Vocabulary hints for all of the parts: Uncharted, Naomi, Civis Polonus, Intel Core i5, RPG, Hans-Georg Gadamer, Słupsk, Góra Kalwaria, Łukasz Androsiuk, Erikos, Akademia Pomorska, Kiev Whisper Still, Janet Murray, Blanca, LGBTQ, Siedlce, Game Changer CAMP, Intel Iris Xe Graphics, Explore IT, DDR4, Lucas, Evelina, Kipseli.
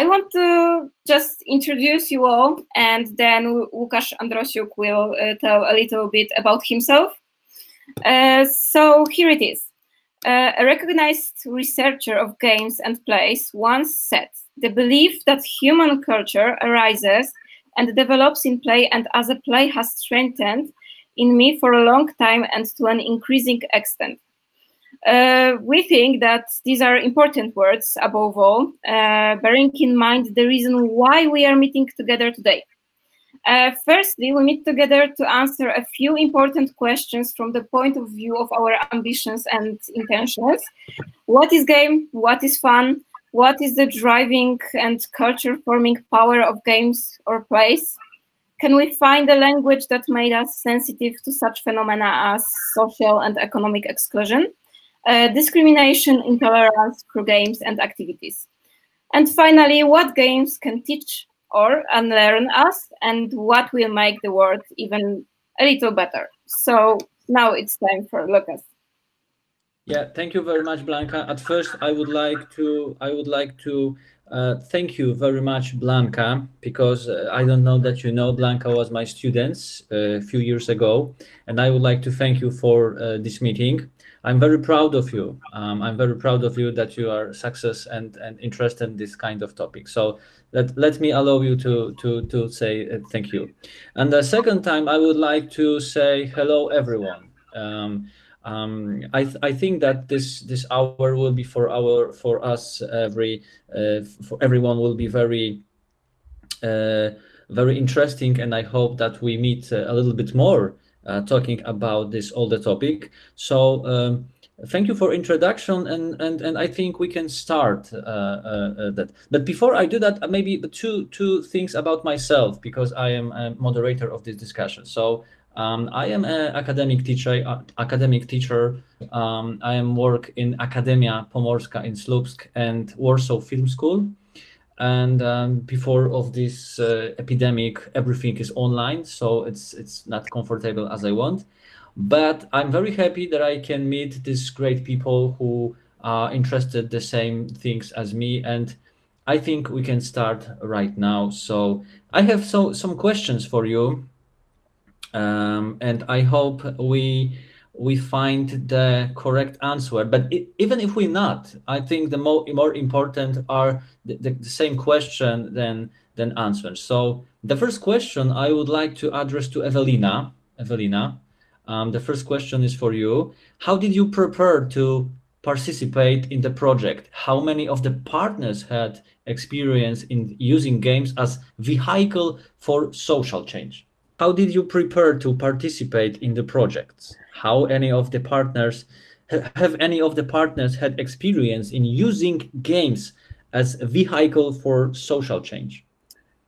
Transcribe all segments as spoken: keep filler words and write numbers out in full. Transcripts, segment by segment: I want to just introduce you all, and then Łukasz Androsiuk will uh, tell a little bit about himself. Uh, so here it is. Uh, a recognized researcher of games and plays once said, "The belief that human culture arises and develops in play and as a play has strengthened in me for a long time and to an increasing extent." Uh, we think that these are important words above all, uh, bearing in mind the reason why we are meeting together today. Uh, firstly, we meet together to answer a few important questions from the point of view of our ambitions and intentions. What is game? What is fun? What is the driving and culture-forming power of games or plays? Can we find a language that made us sensitive to such phenomena as social and economic exclusion, uh, discrimination, intolerance through games and activities? And finally, what games can teach or unlearn us, and what will make the world even a little better? So now it's time for Lucas. Yeah, thank you very much, Blanca. At first, I would like to I would like to uh, thank you very much, Blanca, because uh, I don't know that you know, Blanca was my student uh, a few years ago, and I would like to thank you for uh, this meeting. I'm very proud of you. Um, I'm very proud of you that you are success and, and interested in this kind of topic. So let, let me allow you to, to, to say uh, thank you. And the second time, I would like to say hello, everyone. Um, um, I, th I think that this, this hour will be for, our, for us, every, uh, for everyone will be very, uh, very interesting. And I hope that we meet uh, a little bit more Uh, talking about this all the topic. So um, thank you for introduction, and and and I think we can start uh, uh, that. But before I do that, maybe two two things about myself, because I am a moderator of this discussion. So um, I am an academic teacher. Uh, academic teacher. Um, I am work in Akademia Pomorska in Słupsk and Warsaw Film School. And um, before of this uh, epidemic, everything is online, so it's it's not comfortable as I want. But I'm very happy that I can meet these great people who are interested the same things as me. And I think we can start right now. So I have so, some questions for you. Um, and I hope we we find the correct answer, but it, even if we not, I think the more, more important are the, the, the same question than, than answers. So the first question I would like to address to Evelina. Evelina, um, the first question is for you. How did you prepare to participate in the project? How many of the partners had experience in using games as vehicle for social change? How did you prepare to participate in the projects? How any of the partners, have any of the partners had experience in using games as a vehicle for social change?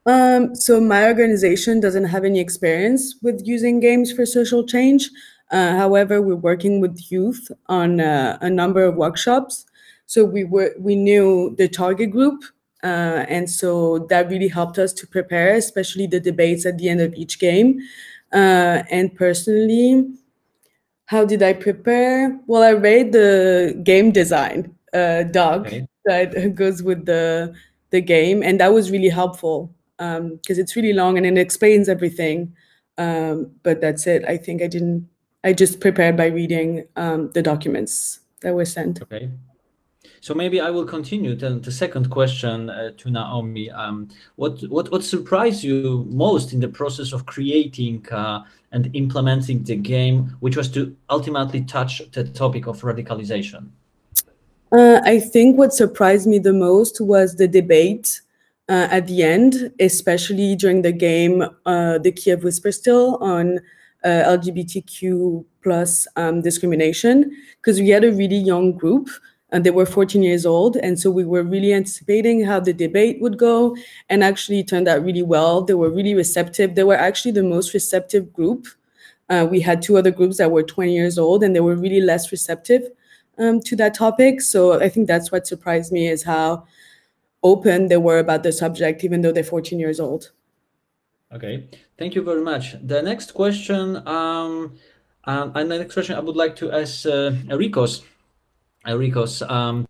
Um, so my organization doesn't have any experience with using games for social change. Uh, however, we're working with youth on uh, a number of workshops. So we were, we knew the target group. Uh, and so that really helped us to prepare, especially the debates at the end of each game. Uh, and personally, how did I prepare? Well, I read the game design uh, doc okay. that goes with the, the game, and that was really helpful because um, it's really long and it explains everything. Um, but that's it. I think I didn't, I just prepared by reading um, the documents that were sent. Okay. So maybe I will continue then the second question uh, to Naomi. Um, what, what, what surprised you most in the process of creating uh, and implementing the game, which was to ultimately touch the topic of radicalization? Uh, I think what surprised me the most was the debate uh, at the end, especially during the game, uh, the Kiev Whisper Still on uh, L G B T Q plus um, discrimination, because we had a really young group. And they were fourteen years old. And so we were really anticipating how the debate would go, and actually it turned out really well. They were really receptive. They were actually the most receptive group. Uh, we had two other groups that were twenty years old, and they were really less receptive um, to that topic. So I think that's what surprised me, is how open they were about the subject, even though they're fourteen years old. Okay, thank you very much. The next question, um, um, and the next question I would like to ask uh, Erikos. Erikos, um,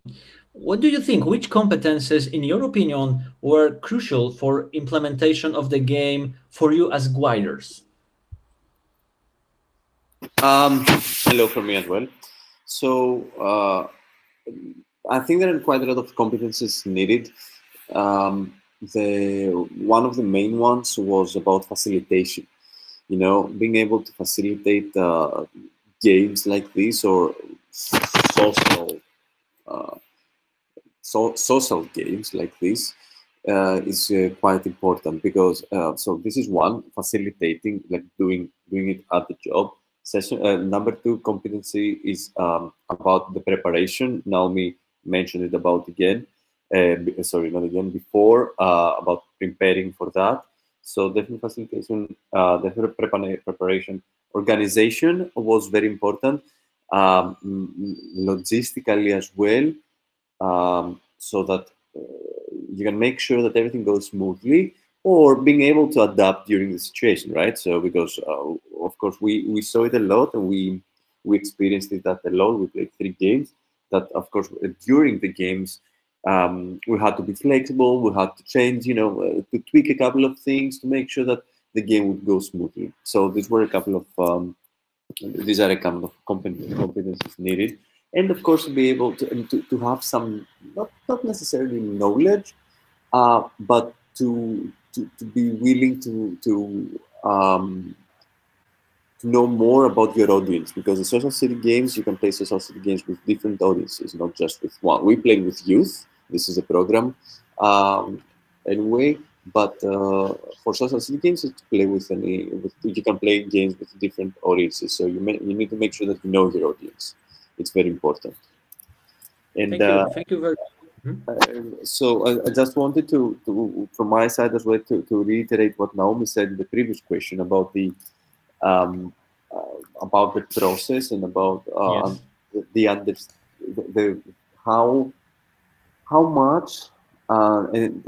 What do you think, which competences, in your opinion, were crucial for implementation of the game for you as guiders? Um, hello from me as well. So uh, I think there are quite a lot of competences needed. Um, the, one of the main ones was about facilitation. You know, being able to facilitate uh, games like this or social uh, So social games like this uh, is uh, quite important because uh, so this is one, facilitating, like doing doing it at the job session. Uh, number two competency is um, about the preparation. Naomi mentioned it about again, uh, sorry not again before uh, about preparing for that. So definitely facilitation, uh, definitely preparation. Organization was very important, um, logistically as well. Um, so that uh, you can make sure that everything goes smoothly, or being able to adapt during the situation, right? So because, uh, of course, we, we saw it a lot and we we experienced it that a lot. We played three games that, of course, during the games, um, we had to be flexible, we had to change, you know, uh, to tweak a couple of things to make sure that the game would go smoothly. So these were a couple of, um, these are a couple of competencies needed. And of course, be able to to, to have some not not necessarily knowledge, uh, but to, to to be willing to to um, to know more about your audience, because the social city games, you can play social city games with different audiences, not just with one. We play with youth. This is a program, um, anyway. But uh, for social city games, it's to play with any with, you can play games with different audiences. So you may, you need to make sure that you know your audience. It's very important. And thank you, uh, thank you very much. Uh, so I, I just wanted to, to, from my side as well, to, to reiterate what Naomi said in the previous question about the um, uh, about the process and about uh, yes. the, the under the, the how how much uh, and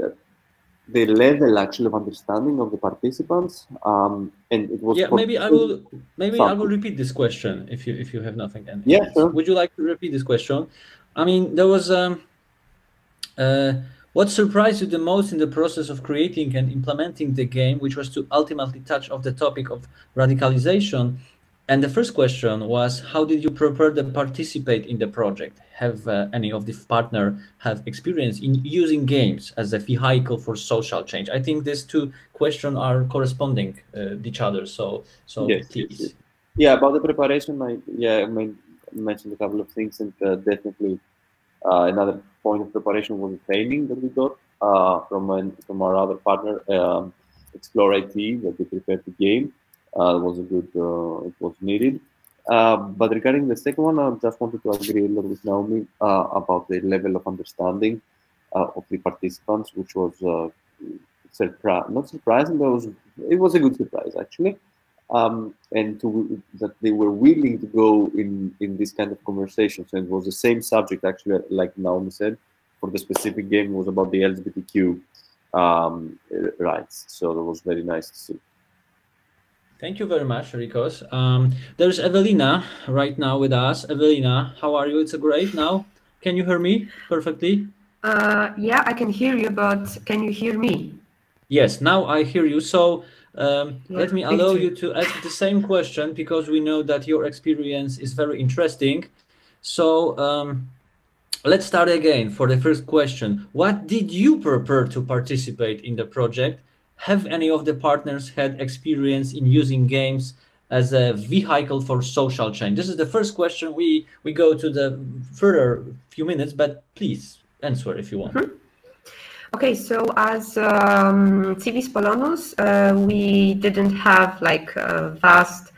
the level actually of understanding of the participants. Um, and it was yeah, maybe I will maybe fun. I will repeat this question if you if you have nothing. And yeah, sure. Would you like to repeat this question? I mean, there was um, uh, what surprised you the most in the process of creating and implementing the game, which was to ultimately touch on the topic of radicalization. And the first question was, how did you prepare them to participate in the project? Have uh, any of the partner have experience in using games as a vehicle for social change? I think these two questions are corresponding uh, each other. So, so yes, please. Yes. Yeah, about the preparation, I yeah, I mean, mentioned a couple of things, and uh, definitely uh, another point of preparation was the training that we got uh, from an, from our other partner, um, Explore I T, that we prepared the game. Uh, it was a good, uh, it was needed. Uh, but regarding the second one, I just wanted to agree a little with Naomi uh, about the level of understanding uh, of the participants, which was uh, surpri not surprising, but it was, it was a good surprise, actually. Um, and to, that they were willing to go in, in this kind of conversations. And it was the same subject, actually, like Naomi said, for the specific game was about the L G B T Q um, rights. So that was very nice to see. Thank you very much, Erikos. Um, there's Evelina right now with us. Evelina, how are you? It's great now. Can you hear me perfectly? Uh, yeah, I can hear you, but can you hear me? Yes, now I hear you. So um, yeah, let me allow you to ask the same question, because we know that your experience is very interesting. So um, let's start again for the first question. What did you prepare to participate in the project? Have any of the partners had experience in using games as a vehicle for social change? This is the first question. We we go to the further few minutes, but please answer if you want. Mm-hmm. Okay, so as um, Civis Polonus, uh, we didn't have like a vast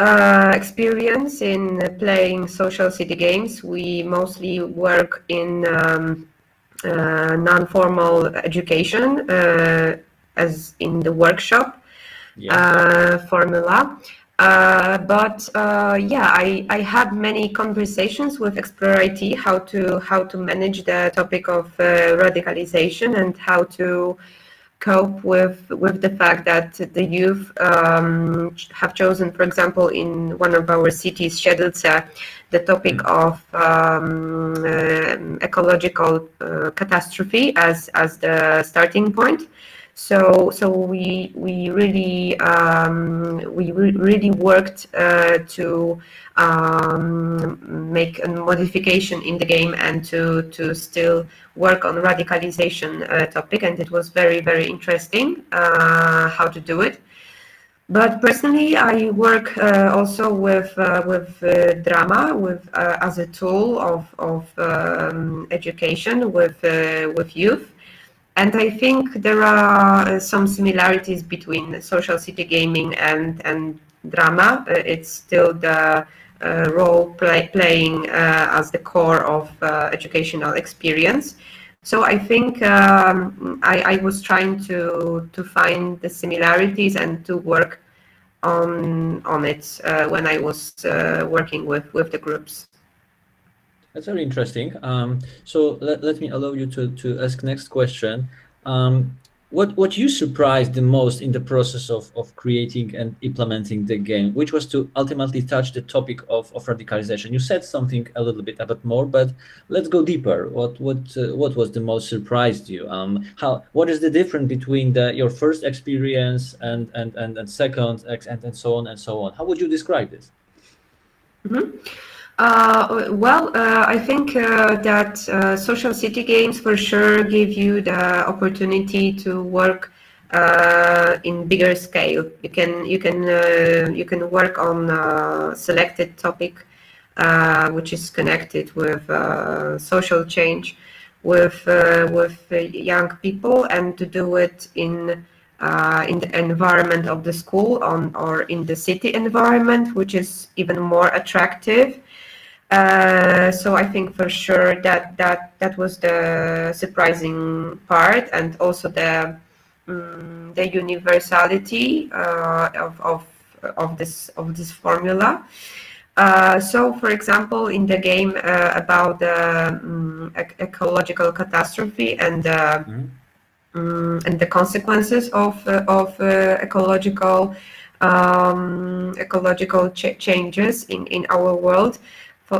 uh, experience in playing social city games. We mostly work in um, uh, non-formal education, uh, as in the workshop yeah. uh, formula, uh, but uh, yeah, I, I had many conversations with Explore I T how to how to manage the topic of uh, radicalization and how to cope with with the fact that the youth um, have chosen, for example, in one of our cities, Siedlce, the topic of um, uh, ecological uh, catastrophe as as the starting point. So so we we really um, we re really worked uh, to um, make a modification in the game and to to still work on radicalization uh, topic, and it was very very interesting uh, how to do it. But personally, I work uh, also with uh, with uh, drama, with uh, as a tool of of um, education with uh, with youth. And I think there are some similarities between social city gaming and, and drama. It's still the uh, role play, playing uh, as the core of uh, educational experience. So I think um, I, I was trying to, to find the similarities and to work on, on it uh, when I was uh, working with, with the groups. That's very interesting. Um, so let, let me allow you to, to ask next question. Um, what what you surprised the most in the process of, of creating and implementing the game, which was to ultimately touch the topic of, of radicalization? You said something a little bit about more, but let's go deeper. What what uh, what was the most surprised you? Um, how what is the difference between the, your first experience and and and, and second and and so on and so on? How would you describe this? Mm-hmm. Uh, well, uh, I think uh, that uh, social city games for sure give you the opportunity to work uh, in bigger scale. You can you can uh, you can work on a selected topic, uh, which is connected with uh, social change, with uh, with young people, and to do it in uh, in the environment of the school on or in the city environment, which is even more attractive. Uh, so I think for sure that that that was the surprising part, and also the um, the universality uh, of of of this of this formula. Uh, so, for example, in the game uh, about the um, ec ecological catastrophe and uh, mm. um, and the consequences of uh, of uh, ecological um, ecological ch changes in in our world.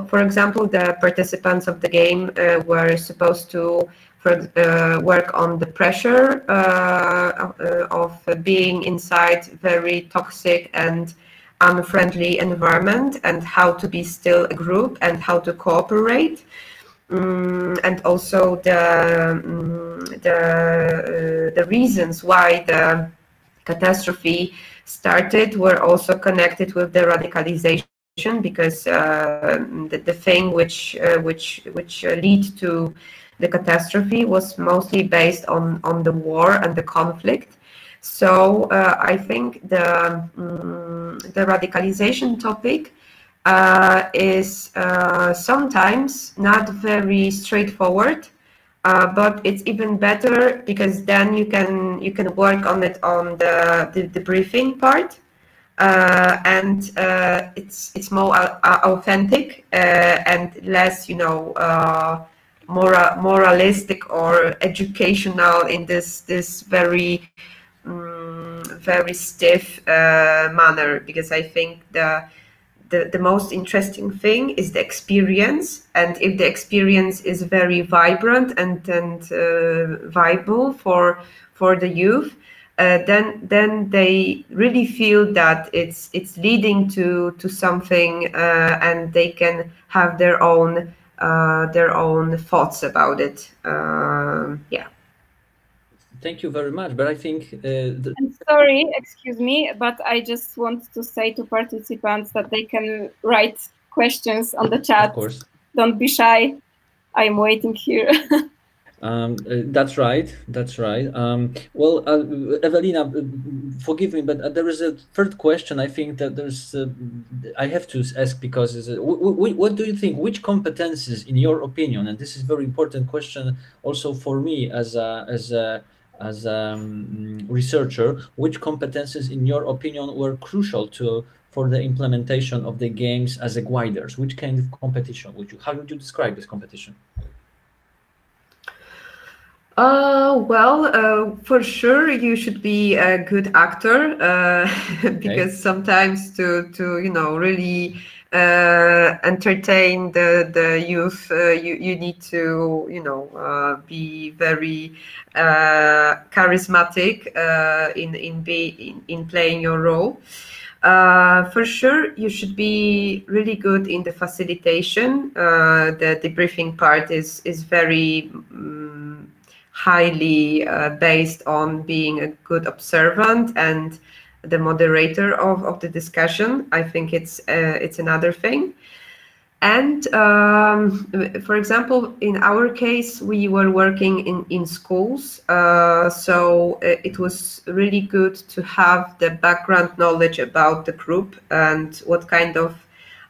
For example, the participants of the game uh, were supposed to for, uh, work on the pressure uh, of being inside very toxic and unfriendly environment, and how to be still a group and how to cooperate. Um, and also the, um, the, uh, the reasons why the catastrophe started were also connected with the radicalization. Because uh, the, the thing which uh, which which uh, lead to the catastrophe was mostly based on on the war and the conflict. So uh, I think the um, the radicalization topic uh, is uh, sometimes not very straightforward, uh, but it's even better because then you can you can work on it on the the, the briefing part. Uh, and uh, it's it's more uh, authentic uh, and less, you know, uh, more moralistic or educational in this this very um, very stiff uh, manner. Because I think the, the the most interesting thing is the experience, and if the experience is very vibrant and and uh, viable for for the youth. Uh, then, then they really feel that it's it's leading to to something, uh, and they can have their own uh, their own thoughts about it. Um, yeah. Thank you very much. But I think. Uh, the I'm sorry, excuse me, but I just want to say to participants that they can write questions on the chat. Of course. Don't be shy. I'm waiting here. Um, uh, that's right. That's right. Um, well, uh, Evelina, uh, forgive me, but uh, there is a third question. I think that there's. Uh, I have to ask because it's a, w w what do you think? Which competences, in your opinion, and this is a very important question also for me as a as a as a um, researcher. Which competences, in your opinion, were crucial to for the implementation of the games as a guiders? Which kind of competition would you? How would you describe this competition? Uh, well, uh, for sure, you should be a good actor uh, because okay. sometimes to, to, you know, really uh, entertain the, the youth, uh, you, you need to, you know, uh, be very uh, charismatic uh, in, in, be, in, in playing your role. Uh, for sure, you should be really good in the facilitation. Uh, the debriefing part is, is very... Um, highly uh, based on being a good observant and the moderator of, of the discussion. I think it's uh, it's another thing. And um, for example, in our case, we were working in, in schools. Uh, so it was really good to have the background knowledge about the group and what kind of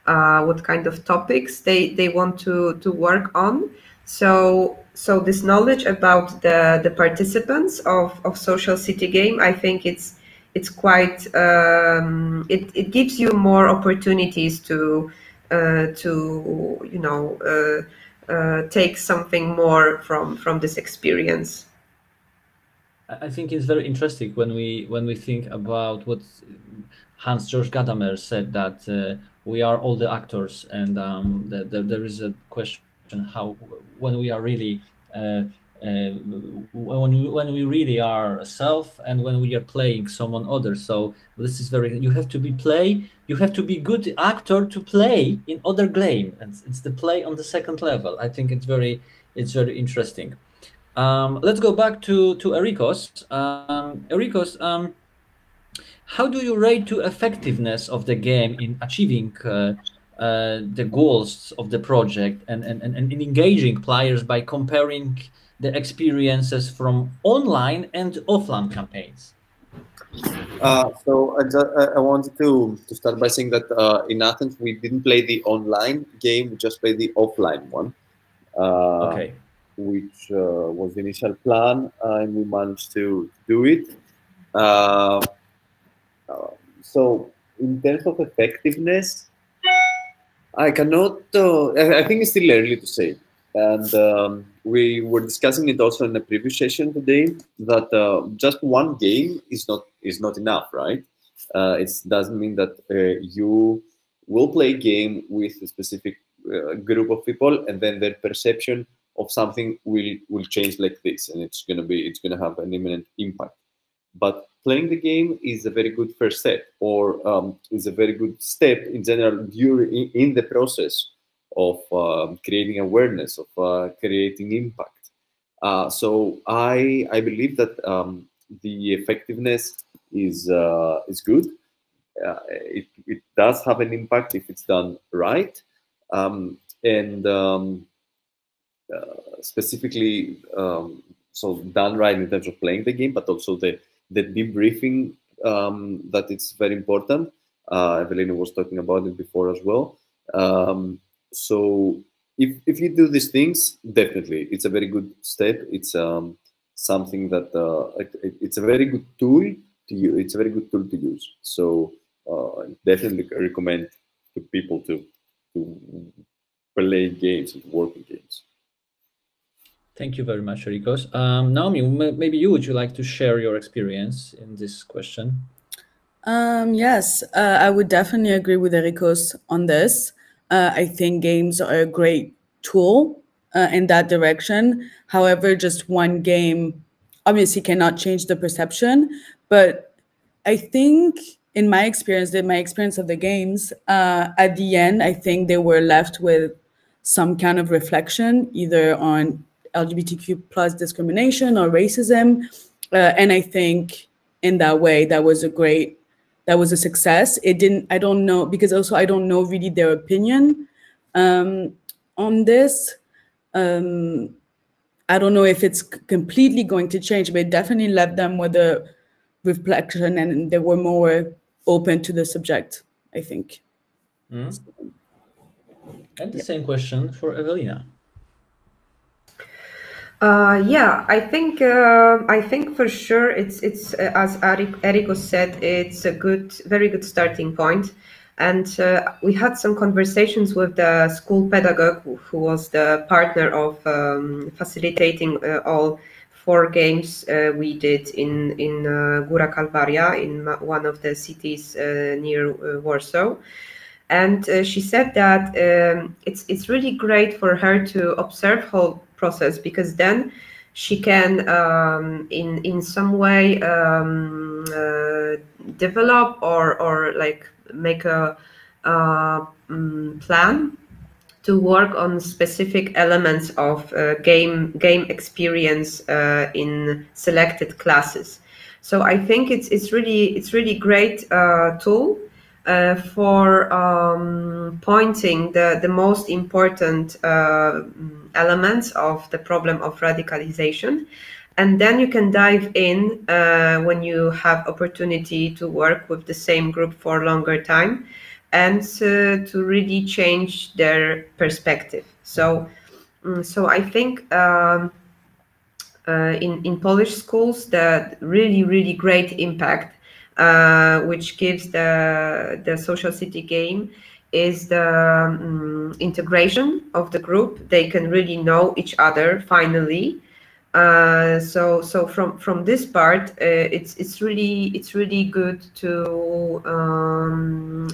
uh, what kind of topics they, they want to, to work on. So so this knowledge about the the participants of of Social City Game, I think it's it's quite um, it it gives you more opportunities to uh, to you know uh, uh, take something more from from this experience. I think it's very interesting when we when we think about what Hans-Georg Gadamer said, that uh, we are all the actors, and um, the, the, there is a question. How when we are really uh, uh, when we, when we really are self, and when we are playing someone other. So this is very you have to be play you have to be good actor to play in other game, and it's the play on the second level. I think it's very it's very interesting. Um, let's go back to to Erikos. Um, Erikos, um, how do you rate the effectiveness of the game in achieving Uh, Uh, the goals of the project, and, and, and, and engaging players by comparing the experiences from online and offline campaigns? Uh, so I, just, I wanted to, to start by saying that uh, in Athens, we didn't play the online game, we just played the offline one, uh, okay. which uh, was the initial plan, uh, and we managed to do it. Uh, uh, so in terms of effectiveness, I cannot, uh, I think it's still early to say. And um, we were discussing it also in the previous session today, that uh, just one game is not is not enough, right? Uh, it doesn't mean that uh, you will play a game with a specific uh, group of people, and then their perception of something will, will change like this, and it's gonna be, it's gonna have an imminent impact. But playing the game is a very good first step, or um, is a very good step in general during in, in the process of uh, creating awareness, of uh, creating impact. Uh, so I I believe that um, the effectiveness is uh, is good. Uh, it it does have an impact if it's done right, um, and um, uh, specifically um, so done right in terms of playing the game, but also the the debriefing, um, that it's very important. Uh, Evelina was talking about it before as well. Um, so if, if you do these things, definitely it's a very good step. It's um, something that, uh, it, it's a very good tool to use. It's a very good tool to use. So uh, I definitely recommend to people to, to play games and work in games. Thank you very much, Erikos. Um, Naomi, maybe you would you like to share your experience in this question? Um, yes, uh, I would definitely agree with Erikos on this. Uh, I think games are a great tool uh, in that direction. However, just one game obviously cannot change the perception. But I think in my experience, in my experience of the games, uh, at the end, I think they were left with some kind of reflection, either on L G B T Q plus discrimination or racism, uh, and I think in that way that was a great, that was a success. It didn't, I don't know, because also I don't know really their opinion um, on this. Um, I don't know if it's completely going to change, but it definitely left them with a reflection, and they were more open to the subject, I think. Mm. And the yeah. same question for Evelina. Uh, yeah, I think uh, I think for sure it's it's uh, as Erikos said, it's a good, very good starting point, and uh, we had some conversations with the school pedagogue who was the partner of um, facilitating uh, all four games uh, we did in in uh, Góra Kalwaria, in one of the cities uh, near uh, Warsaw. And uh, she said that um, it's it's really great for her to observe whole process, because then she can um, in in some way um, uh, develop or or like make a uh, um, plan to work on specific elements of uh, game game experience uh, in selected classes. So I think it's it's really it's really great uh, tool uh, for um, pointing the the most important uh, elements of the problem of radicalization, and then you can dive in uh, when you have opportunity to work with the same group for a longer time, and uh, to really change their perspective. So, so I think um, uh, in in Polish schools, the really really great impact uh, which gives the the social city game is the um, integration of the group. They can really know each other finally. Uh, so so from from this part, uh, it's it's really it's really good to. Um,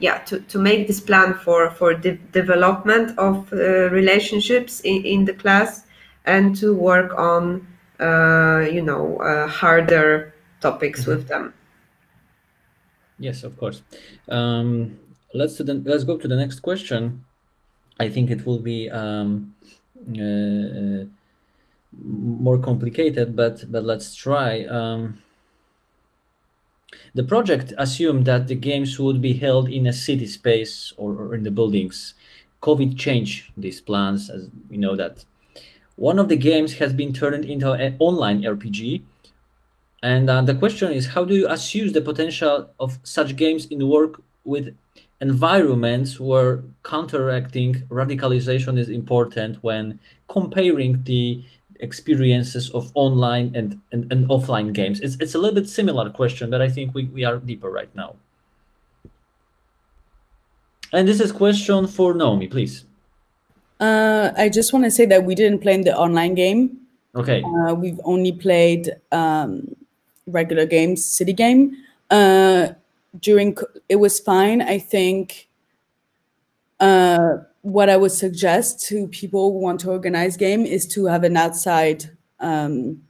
Yeah, to, to make this plan for, for the development of uh, relationships in, in the class, and to work on, uh, you know, uh, harder topics mm-hmm. with them. Yes, of course. Um, let's, to the, let's go to the next question. I think it will be um, uh, more complicated, but, but let's try. Um, The project assumed that the games would be held in a city space or, or in the buildings. COVID changed these plans, as we know that. One of the games has been turned into an online R P G. And uh, the question is, how do you assess the potential of such games in work with environments where counteracting radicalization is important when comparing the experiences of online and, and, and offline games? It's, it's a little bit similar question, but I think we, we are deeper right now. And this is question for Naomi, please. Uh, I just want to say that we didn't play in the online game. Okay. Uh, we've only played um, regular games, city game. Uh, during, it was fine. I think uh, what I would suggest to people who want to organize game is to have an outside um,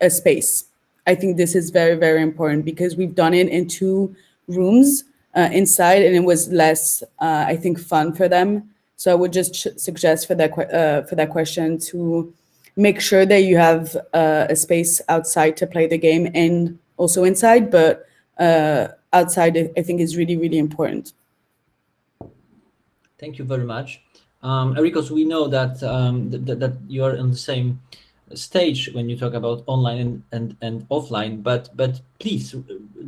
a space. I think this is very, very important, because we've done it in two rooms uh, inside, and it was less, uh, I think, fun for them. So I would just sh suggest for that, uh, for that question to make sure that you have uh, a space outside to play the game, and also inside, but uh, outside I think is really, really important. Thank you very much. Um, Erikos, we know that, um, that that you are on the same stage when you talk about online and, and, and offline, but but please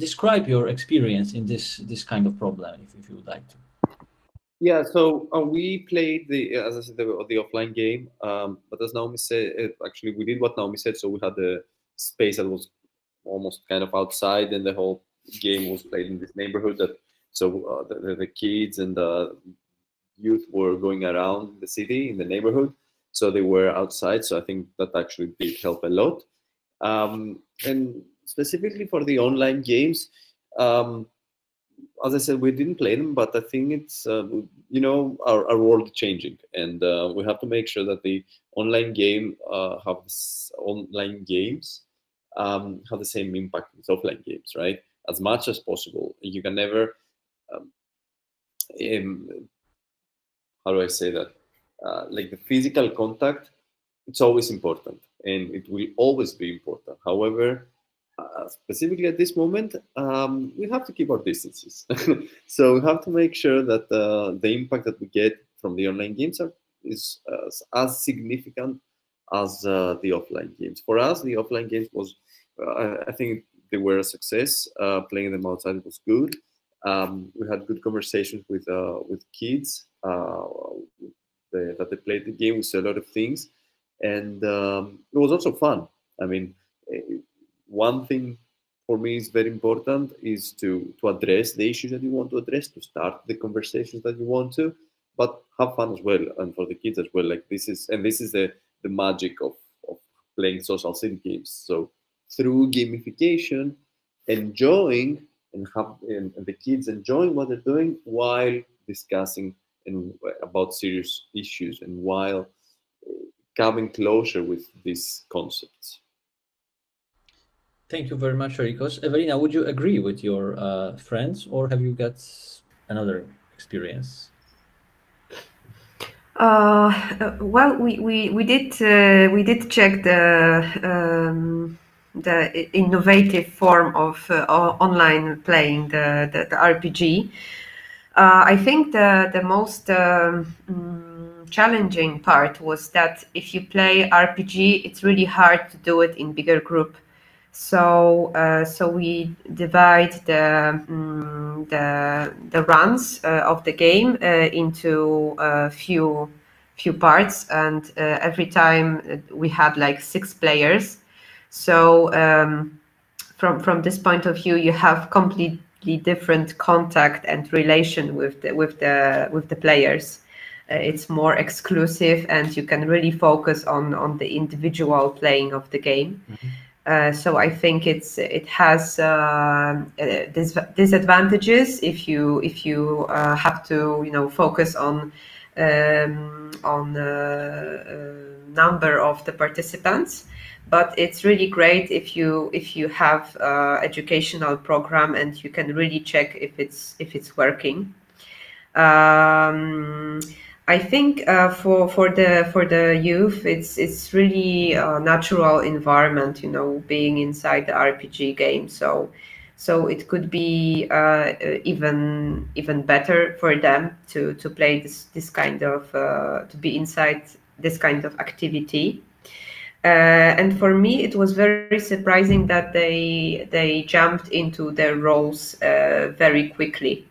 describe your experience in this this kind of problem, if, if you would like to. Yeah, so uh, we played, the as I said, the, the offline game, um, but as Naomi said, actually we did what Naomi said, so we had a space that was almost kind of outside, and the whole game was played in this neighborhood, that so uh, the, the kids and the youth were going around the city in the neighborhood, so they were outside. So I think that actually did help a lot. Um, and specifically for the online games, um, as I said, we didn't play them, but I think it's uh, you know, our, our world changing, and uh, we have to make sure that the online game uh, have this online games um, have the same impact as offline games, right? As much as possible. You can never um, in, how do I say that? Uh, like the physical contact, it's always important, and it will always be important. However, uh, specifically at this moment, um, we have to keep our distances. So we have to make sure that uh, the impact that we get from the online games are, is uh, as significant as uh, the offline games. For us, the offline games was, uh, I think they were a success. Uh, playing them outside was good. Um, we had good conversations with, uh, with kids uh, the, that they played the game. We saw a lot of things, and um, it was also fun. I mean, one thing for me is very important is to, to address the issues that you want to address, to start the conversations that you want to, but have fun as well, and for the kids as well. Like this is, and this is the, the magic of, of playing social city games. So through gamification, enjoying and, have, and, and the kids enjoying what they're doing while discussing and about serious issues and while coming closer with these concepts. Thank you very much, Erikos. Evelina, would you agree with your uh, friends, or have you got another experience? Uh, well, we we we did uh, we did check the um, the innovative form of uh, online playing the the, the R P G. Uh, I think the the most um, challenging part was that if you play R P G, it's really hard to do it in bigger group. So uh, so we divide the um, the the runs uh, of the game uh, into a few few parts, and uh, every time we had like six players. So um, from from this point of view, you have complete different contact and relation with the, with the with the players. Uh, it's more exclusive, and you can really focus on on the individual playing of the game. Mm-hmm. uh, so I think it's it has uh, dis disadvantages if you if you uh, have to you know focus on um, on uh, number of the participants. But it's really great if you if you have uh, educational program and you can really check if it's if it's working. Um, I think uh, for for the for the youth, it's it's really a natural environment, you know, being inside the R P G game. So so it could be uh, even even better for them to to play this this kind of uh, to be inside this kind of activity. Uh, and for me, it was very surprising that they they jumped into their roles uh, very quickly,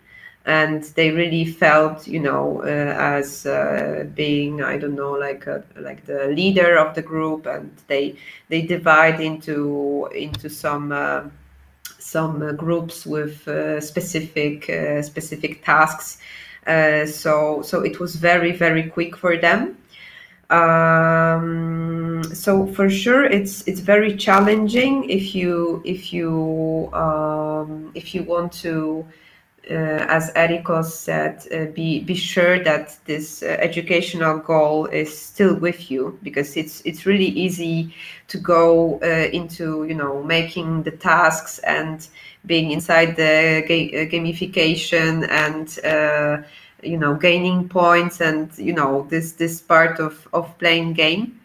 and they really felt, you know, uh, as uh, being, I don't know, like a, like the leader of the group, and they they divide into into some uh, some uh, groups with uh, specific uh, specific tasks. Uh, so so it was very very quick for them. Um, so for sure, it's it's very challenging if you if you um, if you want to, uh, as Erikos said, uh, be be sure that this uh, educational goal is still with you, because it's it's really easy to go uh, into you know making the tasks and being inside the ga gamification and. Uh, you know, gaining points and, you know, this this part of, of playing game.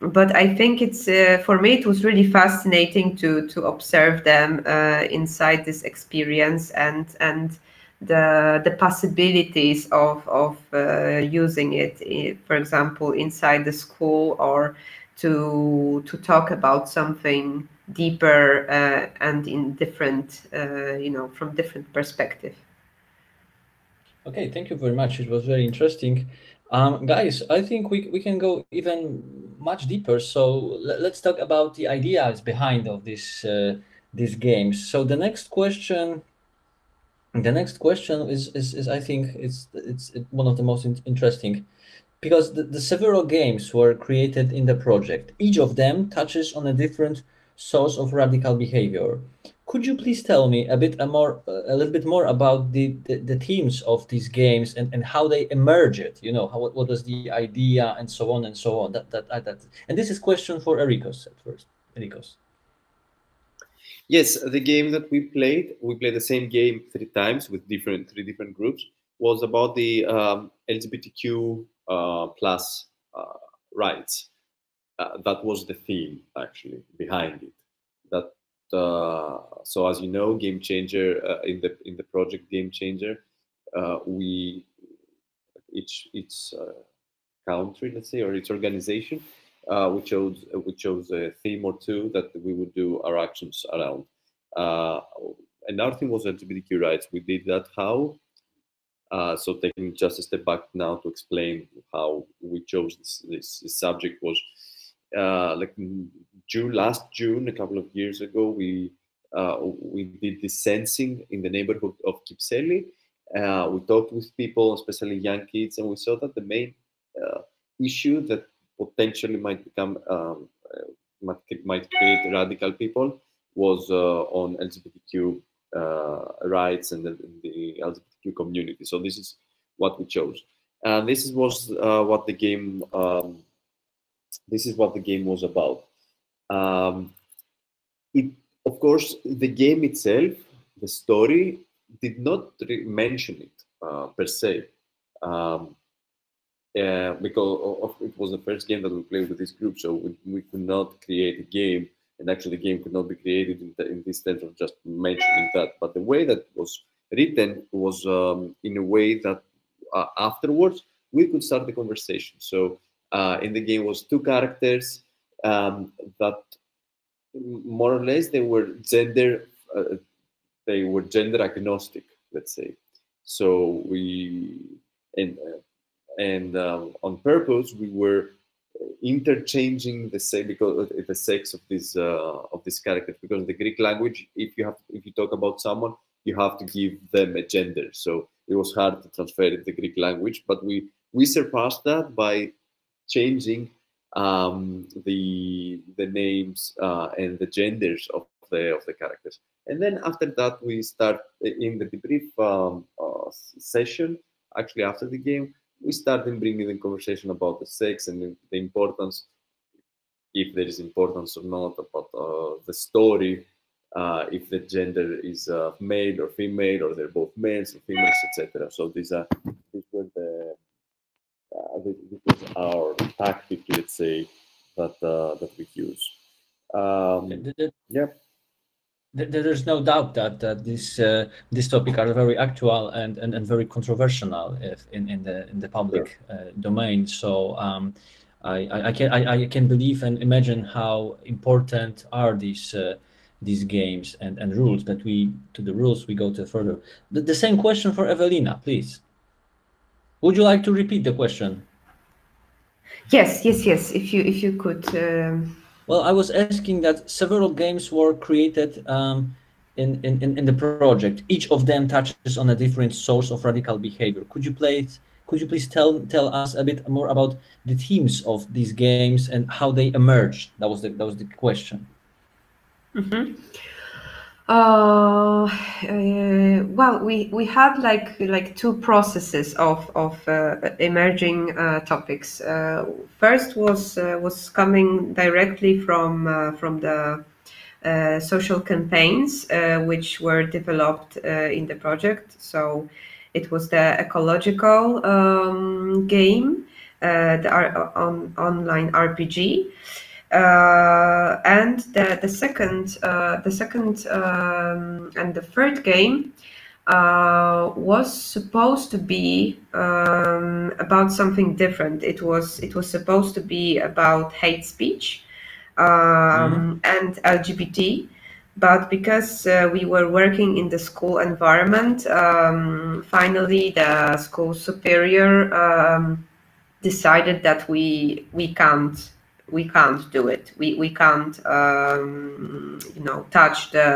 But I think it's, uh, for me, it was really fascinating to to observe them uh, inside this experience and and the the possibilities of, of uh, using it, for example, inside the school, or to, to talk about something deeper uh, and in different, uh, you know, from different perspective. Okay, thank you very much. It was very interesting. Um, guys, I think we, we can go even much deeper. So let's talk about the ideas behind of this, uh, these games. So the next question, the next question is, is, is I think it's, it's one of the most in interesting, because the, the several games were created in the project. Each of them touches on a different source of radical behavior. Could you please tell me a bit more, a little bit more about the, the, the themes of these games and, and how they emerged? You know, how, what was the idea and so on and so on. That that that. And this is question for Erikos at first. Erikos. Yes, the game that we played, we played the same game three times with different three different groups, was about the um, L G B T Q uh, plus uh, rights. Uh, that was the theme actually behind it. That. Uh, so as you know, Game Changer uh, in the in the project Game Changer, uh, we each each uh, country, let's say, or each organization, uh, we chose we chose a theme or two that we would do our actions around. Uh, and our theme was L G B T Q rights. We did that how? Uh, so taking just a step back now to explain how we chose this this, this subject was. Uh, like June, last June, a couple of years ago, we uh, we did the sensing in the neighborhood of Kipseli. Uh, we talked with people, especially young kids, and we saw that the main uh, issue that potentially might become um, might, might create radical people was uh, on L G B T Q uh, rights and the, the L G B T Q community. So this is what we chose, and this was uh, what the game. Um, this is what the game was about. Um, it, of course, the game itself, the story, did not mention it uh, per se, um, uh, because of, it was the first game that we played with this group, so we, we could not create a game, and actually the game could not be created in, the, in this sense of just mentioning that. But the way that was written was um, in a way that uh, afterwards we could start the conversation. So uh, in the game was two characters um, that more or less they were gender. Uh, They were gender agnostic, let's say. So we and and um, on purpose we were interchanging the sex because the sex of this uh, of this character, because in the Greek language, if you have if you talk about someone, you have to give them a gender. So it was hard to transfer it in the Greek language, but we we surpassed that by changing um, the the names uh, and the genders of the of the characters. And then after that, we start in the debrief um, uh, session, actually after the game, we started bringing the conversation about the sex and the importance, if there is importance or not, about uh, the story, uh, if the gender is uh, male or female, or they're both males or females, et cetera. So these are these were the uh, this was our tactic, let's say, that uh, that we use. Um, yeah. There's no doubt that, that these uh, this topic are very actual and, and, and very controversial if in, in the in the public uh, domain. So um, I, I can I, I can believe and imagine how important are these uh, these games and, and rules that we to the rules we go to further. The, the same question for Evelina, please. Would you like to repeat the question? Yes, yes, yes. If you if you could. Um... Well, I was asking that several games were created um, in, in, in the project. Each of them touches on a different source of radical behavior. Could you please, could you please tell, tell us a bit more about the themes of these games and how they emerged? That was the, that was the question. Mm-hmm. Uh, uh, well, we, we had like like two processes of of uh, emerging uh, topics. Uh, first was uh, was coming directly from uh, from the uh, social campaigns uh, which were developed uh, in the project. So it was the ecological um, game, uh, the R on online R P G. Uh, and the the second uh, the second um, and the third game uh, was supposed to be um, about something different. It was it was supposed to be about hate speech um, mm. and L G B T, but because uh, we were working in the school environment, um, finally the school superior um, decided that we we can't. We can't do it. We we can't, um, you know, touch the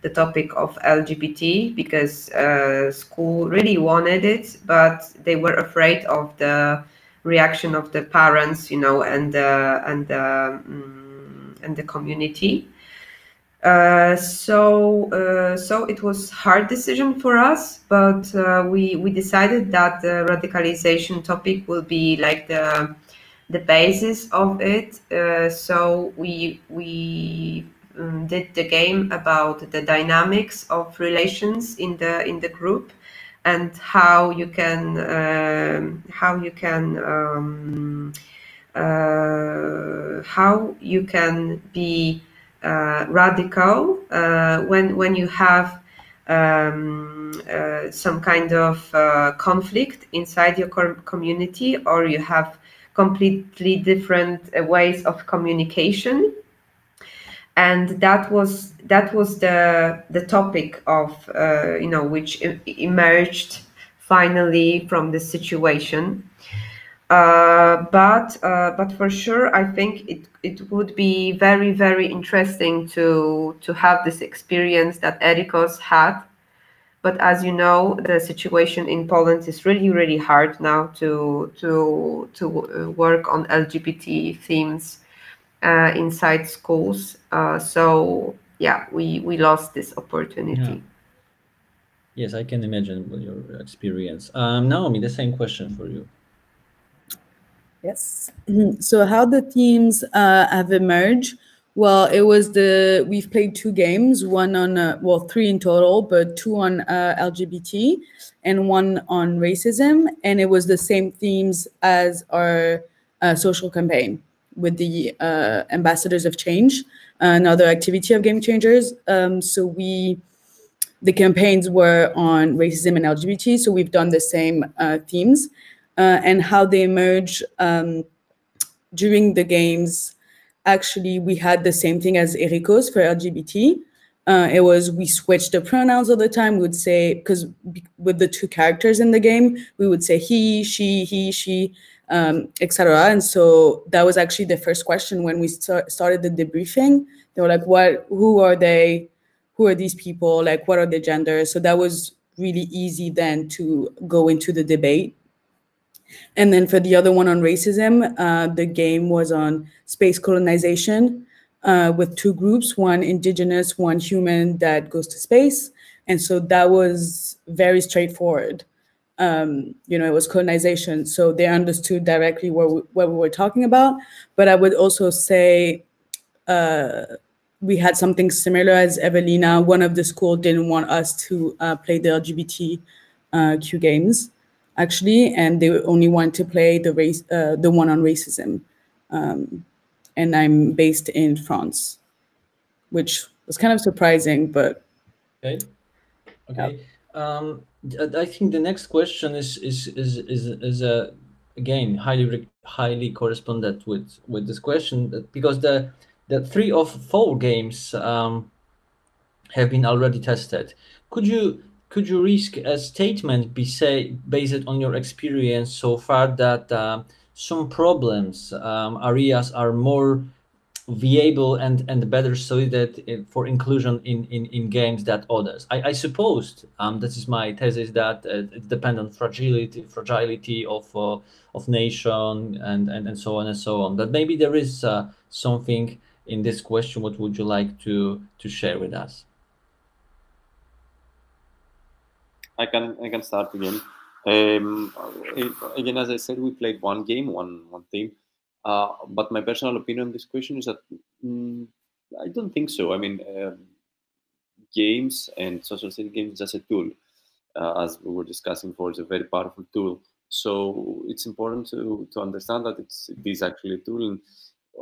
the topic of L G B T because uh, school really wanted it, but they were afraid of the reaction of the parents, you know, and uh, and uh, um, and the community. Uh, so uh, so it was hard decision for us, but uh, we we decided that the radicalization topic will be like the. the basis of it, uh, so we we um, did the game about the dynamics of relations in the in the group and how you can um, how you can um, uh, how you can be uh, radical uh, when when you have Um, uh, some kind of uh, conflict inside your community, or you have completely different uh, ways of communication, and that was that was the the topic of uh, you know which e emerged finally from the situation. Uh, but uh, but for sure, I think it it would be very very interesting to to have this experience that Erikos had. But as you know, the situation in Poland is really really hard now to to to work on L G B T themes uh, inside schools. Uh, so yeah, we, we lost this opportunity. Yeah. Yes, I can imagine your experience. Um, Naomi, the same question for you. Yes. So how the teams uh, have emerged? Well, it was the, we've played two games, one on, uh, well, three in total, but two on uh, L G B T and one on racism. And it was the same themes as our uh, social campaign with the uh, Ambassadors of Change, another activity of Game Changers. Um, so we, the campaigns were on racism and L G B T. So we've done the same uh, themes. Uh, and how they emerge um, during the games. Actually, we had the same thing as Erikos for L G B T. Uh, it was, we switched the pronouns all the time. We would say, because with the two characters in the game, we would say he, she, he, she, um, et cetera. And so that was actually the first question when we start, started the debriefing. They were like, what, who are they? Who are these people? Like, what are their genders? So that was really easy then to go into the debate. And then for the other one on racism, uh, the game was on space colonization uh, with two groups, one indigenous, one human that goes to space. And so that was very straightforward. Um, you know, it was colonization. So they understood directly what we, what we were talking about. But I would also say uh, we had something similar as Evelina. One of the school didn't want us to uh, play the L G B T Q games. Actually, and they only want to play the race, uh, the one on racism. Um, and I'm based in France, which was kind of surprising, but okay. Okay. Yeah. Um, I think the next question is is is is is a uh, again highly highly correspondent with with this question, because the the three of four games um, have been already tested. Could you? Could you risk a statement be say based on your experience so far that uh, some problems um, areas are more viable and and better suited uh, for inclusion in, in in games than others? I, I supposed um, this is my thesis that uh, it depends on fragility fragility of uh, of nation and, and and so on and so on. But maybe there is uh, something in this question. What would you like to to share with us? I can I can start again. Um, again, as I said, we played one game, one one theme. Uh, but my personal opinion on this question is that mm, I don't think so. I mean, um, games and social studies games is just a tool, uh, as we were discussing before. It's a very powerful tool. So it's important to to understand that it's it is actually a tool, and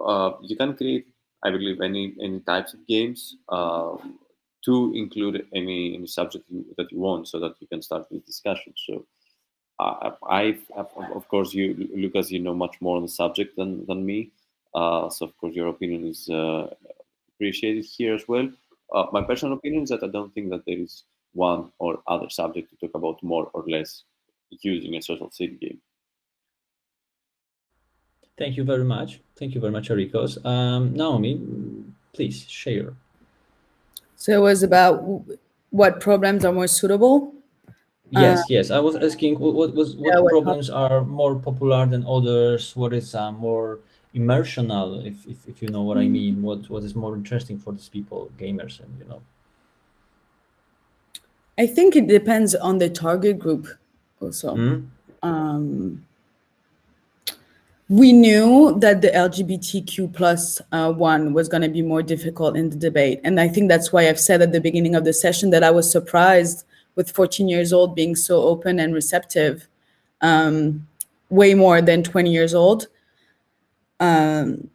uh, you can create, I believe, any any types of games. Uh, to include any, any subject you, that you want, so that you can start this discussion. So uh, I, of course, you, Lucas, you know much more on the subject than, than me. Uh, so of course, your opinion is uh, appreciated here as well. Uh, my personal opinion is that I don't think that there is one or other subject to talk about more or less using a social city game. Thank you very much. Thank you very much, Erikos. Um, Naomi, please share. So it was about what problems are more suitable? Yes, uh, yes. I was asking what, what was what, yeah, what problems are more popular than others? What is uh, more immersional, if, if if you know what I mean? What what is more interesting for these people, gamers, and you know? I think it depends on the target group, also. Mm-hmm. Um, we knew that the L G B T Q plus uh, one was going to be more difficult in the debate. And I think that's why I've said at the beginning of the session that I was surprised with fourteen years old being so open and receptive, um, way more than twenty years old. Um,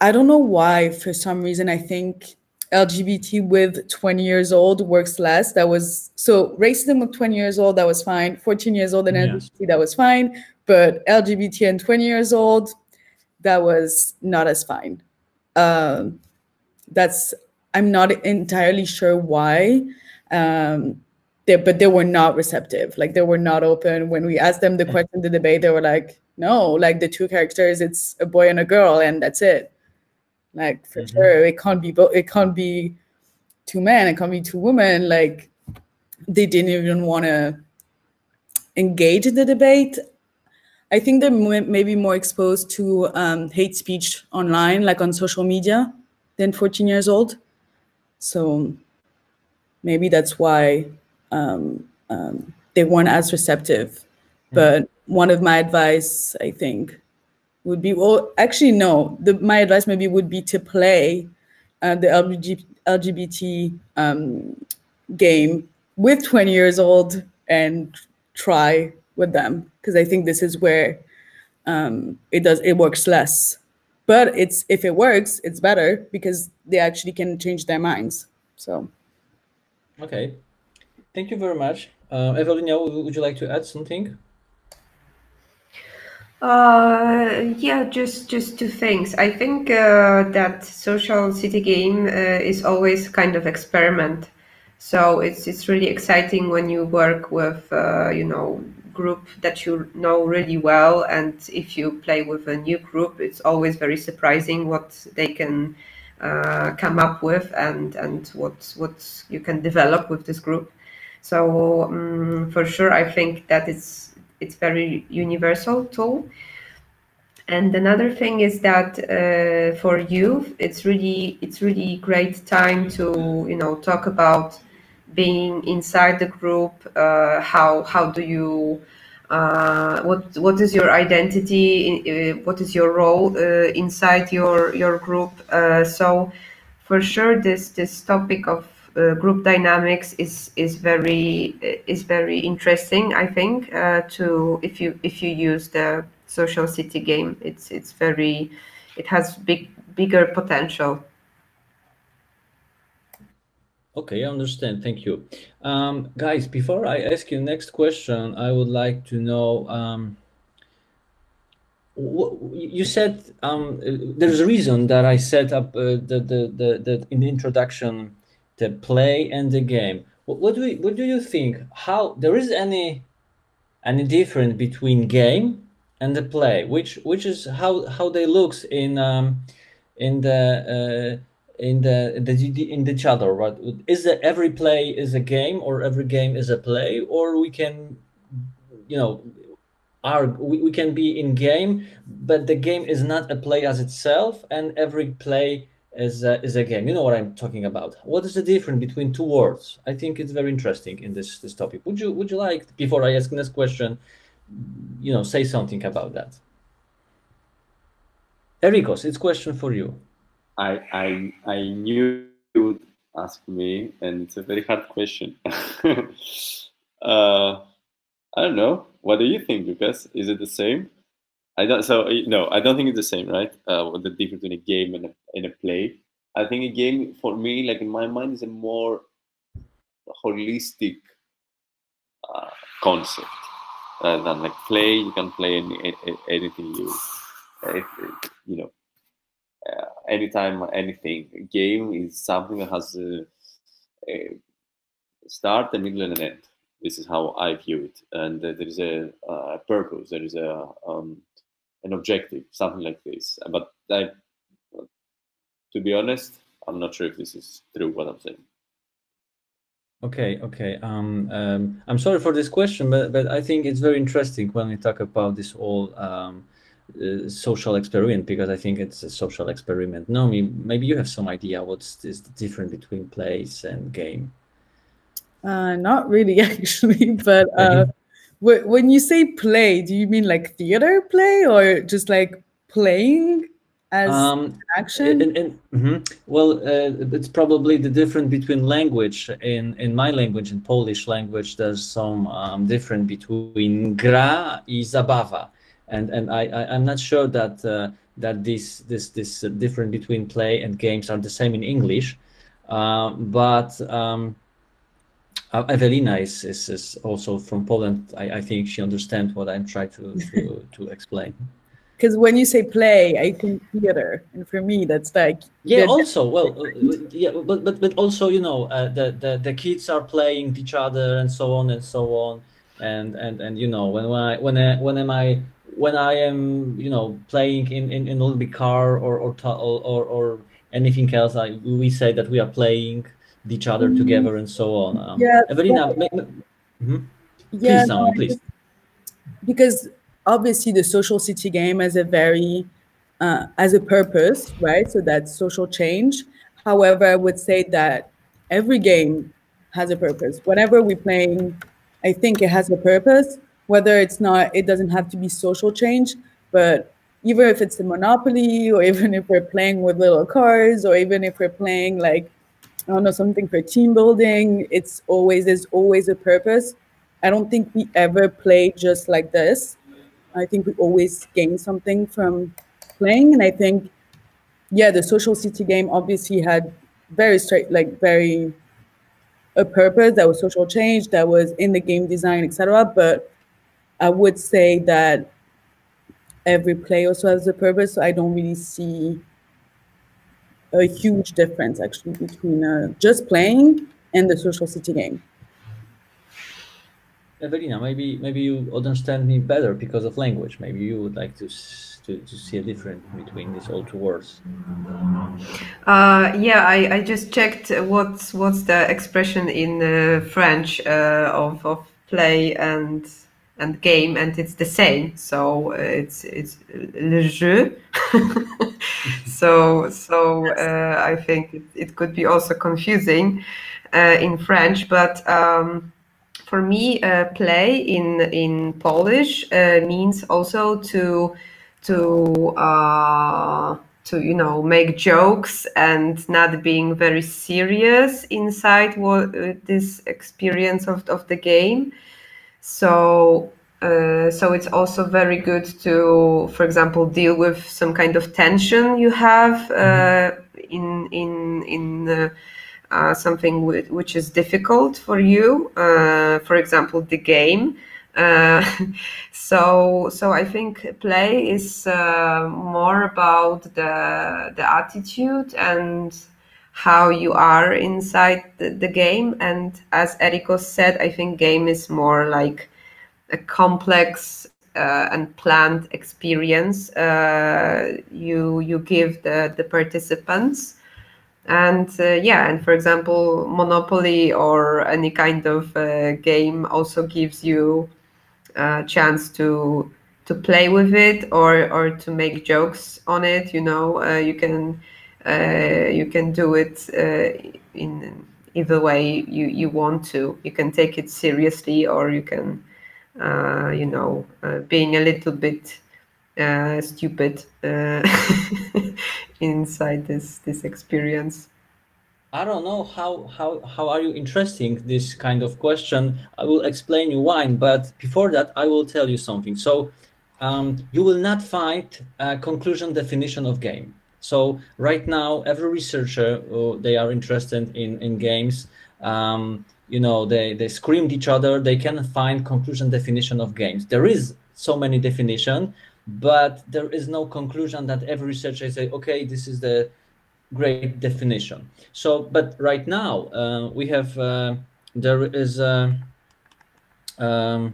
I don't know why, for some reason, I think L G B T with twenty years old works less. That was, so racism with twenty years old, that was fine. fourteen years old and yeah. L G B T, that was fine. But L G B T and twenty years old, that was not as fine. Uh, that's, I'm not entirely sure why, um, they, but they were not receptive. Like they were not open. When we asked them the question, the debate, they were like, no, like the two characters, it's a boy and a girl and that's it. Like for mm-hmm. sure, it can't be both. It can't be two men, it can't be two women. Like they didn't even want to engage in the debate. I think they're maybe more exposed to um, hate speech online, like on social media, than fourteen years old. So maybe that's why um, um, they weren't as receptive. Mm. But one of my advice, I think, would be, well, actually, no, the, my advice maybe would be to play uh, the L G B T um, game with twenty years old and try with them, because I think this is where um, it does it works less. But it's if it works, it's better because they actually can change their minds. So, okay, thank you very much, uh, Evelina. Would you like to add something? Uh, yeah, just just two things. I think uh, that social city game uh, is always kind of experiment. So it's it's really exciting when you work with uh, you know. group that you know really well, and if you play with a new group, it's always very surprising what they can uh, come up with and and what what you can develop with this group. So um, for sure, I think that it's it's very universal tool. And another thing is that uh, for youth, it's really it's really great time to you know talk about being inside the group, uh, how how do you, uh, what what is your identity, uh, what is your role uh, inside your your group? Uh, so, for sure, this this topic of uh, group dynamics is is very is very interesting. I think uh, to if you if you use the social city game, it's it's very it has big bigger potential. Okay, I understand. Thank you. Um, guys, before I ask you next question, I would like to know, um, what, you said um, there's a reason that I set up uh, the, the, the, the, in the introduction, the play and the game. What, what, do, we, what do you think? How there is any, any difference between game and the play, which, which is how, how they looks in, um, in the, uh, in the, the in the chatter, right? Is that every play is a game, or every game is a play, or we can, you know, are we, we can be in game, but the game is not a play as itself, and every play is a, is a game. You know what I'm talking about? What is the difference between two words? I think it's very interesting in this this topic. Would you would you like, before I ask this question, you know, say something about that? Erikos, it's a question for you. I, I I knew you would ask me, and it's a very hard question. uh, I don't know. What do you think, Lucas? Is it the same? I don't. So no, I don't think it's the same, right? Uh, the difference between a game and a, and a play. I think a game for me, like in my mind, is a more holistic uh, concept uh, than like play. You can play any, anything you, you know. Uh, anytime, anything. Game is something that has a, a start, a middle, and an end. This is how I view it. And uh, there is a uh, purpose. There is a um, an objective, something like this. But I, to be honest, I'm not sure if this is true, what I'm saying. Okay, okay. Um, um, I'm sorry for this question, but, but I think it's very interesting when we talk about this all um, Uh, social experiment, because I think it's a social experiment. Naomi, maybe you have some idea what's is the difference between plays and game. Uh, not really, actually. But uh, w when you say play, do you mean like theater play, or just like playing as um, action? And, and, mm-hmm. Well, uh, it's probably the difference between language. In in my language, in Polish language, there's some um, difference between gra i zabawa. And and I, I I'm not sure that uh, that this this this difference between play and games are the same in English, uh, but um, Evelina is, is is also from Poland. I, I think she understands what I'm trying to to, to explain. Because when you say play, I think theater, and for me that's like yeah. Also, well, yeah, but but but also you know uh, the the the kids are playing each other and so on and so on. And and and you know when when I when I, when am I when I am you know playing in in, in a little bit car or or, or or anything else, I we say that we are playing each other mm-hmm. together and so on. Um, yeah, Evelina, yeah. Please, yeah, Naomi, please. Because obviously the social city game has a very, uh, as a purpose, right? So that's social change. However, I would say that every game has a purpose. Whatever we're playing, I think it has a purpose, whether it's not, it doesn't have to be social change, but even if it's a Monopoly, or even if we're playing with little cars, or even if we're playing like, I don't know, something for team building, it's always, there's always a purpose. I don't think we ever play just like this. I think we always gain something from playing. And I think, yeah, the social city game obviously had very straight, like very, a purpose that was social change, that was in the game design, et cetera. But I would say that every play also has a purpose. So I don't really see a huge difference actually between uh, just playing and the social city game. Evelina, maybe maybe you understand me better because of language. Maybe you would like to to, to see a difference between these all two words. Uh, yeah, I, I just checked what's what's the expression in uh, French uh, of of play and and game, and it's the same. So it's it's le jeu. so so uh, I think it, it could be also confusing uh, in French, but. Um, For me, uh, play in in Polish uh, means also to to uh, to you know, make jokes and not being very serious inside what uh, this experience of of the game. So uh, so it's also very good to, for example, deal with some kind of tension you have uh, in in in. Uh, Uh, something with, which is difficult for you, uh, for example, the game. Uh, so, so I think play is uh, more about the the attitude and how you are inside the, the game. And as Erikos said, I think game is more like a complex uh, and planned experience uh, you you give the the participants. And uh, yeah, and for example, Monopoly or any kind of uh, game also gives you a chance to to play with it or or to make jokes on it. You know, uh, you can uh, you can do it uh, in either way you you want to. You can take it seriously, or you can uh, you know uh, being a little bit uh, stupid. Uh, inside this this experience. I don't know how how how are you interesting this kind of question. I will explain you why, but before that I will tell you something. So um you will not find a conclusion definition of game. So right now every researcher, oh, they are interested in in games. um you know, they they screamed each other, they can find conclusion definition of games. There is so many definition, but there is no conclusion that every researcher say, okay, this is the great definition. So, but right now uh, we have uh, there is uh, um,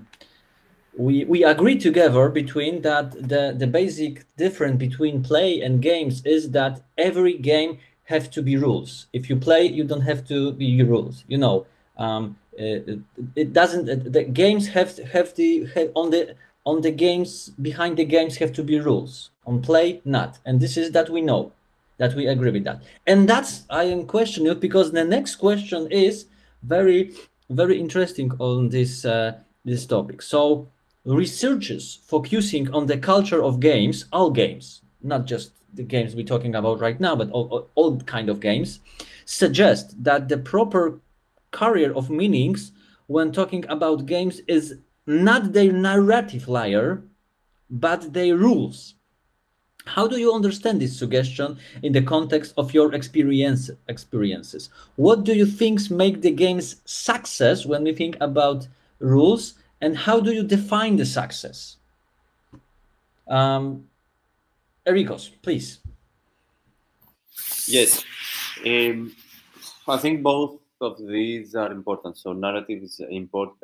we we agree together between that the the basic difference between play and games is that every game have to be rules. If you play, you don't have to be rules. You know, um, it, it doesn't. The games have have the have on the on the games, behind the games have to be rules. On play, not. And this is that we know, that we agree with that. And that's, I am questioning it because the next question is very, very interesting on this, uh, this topic. So researchers focusing on the culture of games, all games, not just the games we're talking about right now, but all, all, all kind of games, suggest that the proper carrier of meanings when talking about games is not their narrative layer, but their rules. How do you understand this suggestion in the context of your experience, experiences? What do you think make the game's success when we think about rules, and how do you define the success? Um, Erikos, please. Yes, um, I think both of these are important. So narrative is important.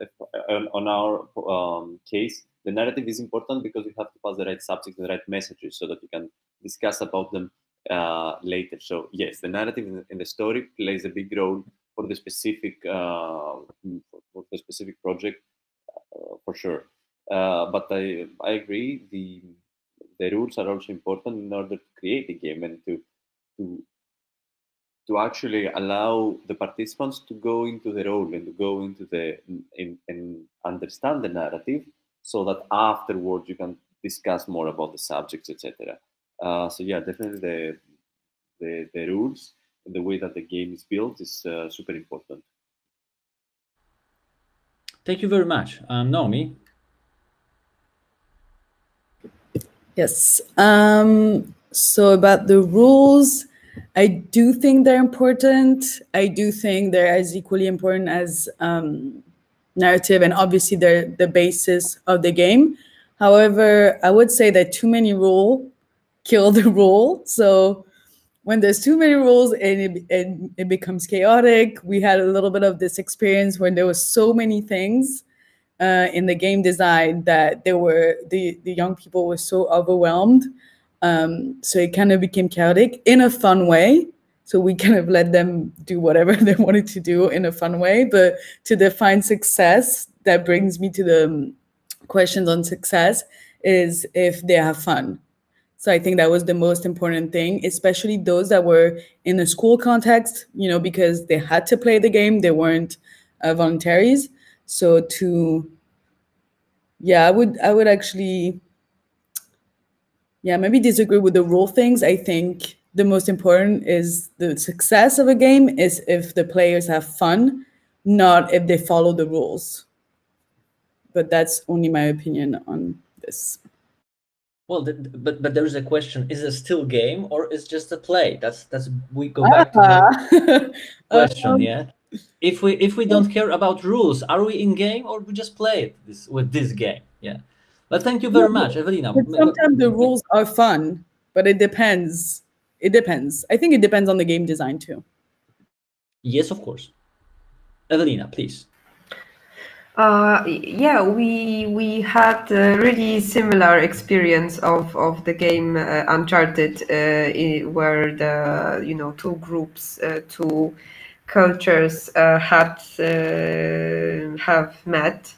On our um, case, the narrative is important because you have to pass the right subjects, the right messages, so that you can discuss about them uh, later. So yes, the narrative in the story plays a big role for the specific uh, for the specific project, uh, for sure. Uh, but I, I agree, the the rules are also important in order to create a game and to to to actually allow the participants to go into the role and to go into the in, and understand the narrative, so that afterwards you can discuss more about the subjects, et cetera. Uh, so yeah, definitely the the the rules and the way that the game is built is uh, super important. Thank you very much, um, Naomi. Yes. Um, so about the rules, I do think they're important. I do think they're as equally important as um, narrative, and obviously they're the basis of the game. However, I would say that too many rules kill the rule. So when there's too many rules and it, and it becomes chaotic, we had a little bit of this experience when there was so many things Uh, in the game design that they were the, the young people were so overwhelmed. Um, so it kind of became chaotic in a fun way. So we kind of let them do whatever they wanted to do in a fun way. But to define success, that brings me to the questions on success, is if they have fun. So I think that was the most important thing, especially those that were in a school context, you know, because they had to play the game, they weren't uh, voluntaries. So to, yeah, I would, I would actually, yeah, maybe disagree with the rule things. I think the most important is the success of a game is if the players have fun, not if they follow the rules. But that's only my opinion on this. Well, the, but but there is a question: is it still game or is just a play? That's that's we go back uh-huh. to the question, um, yeah. If we if we don't care about rules, are we in game or we just play it this, with this game? Yeah, but thank you very much, Evelina. But sometimes the rules are fun, but it depends. It depends. I think it depends on the game design too. Yes, of course. Evelina, please. Uh, yeah, we we had a really similar experience of of the game uh, Uncharted, uh, in, where the you know two groups uh, two. cultures uh, had uh, have met,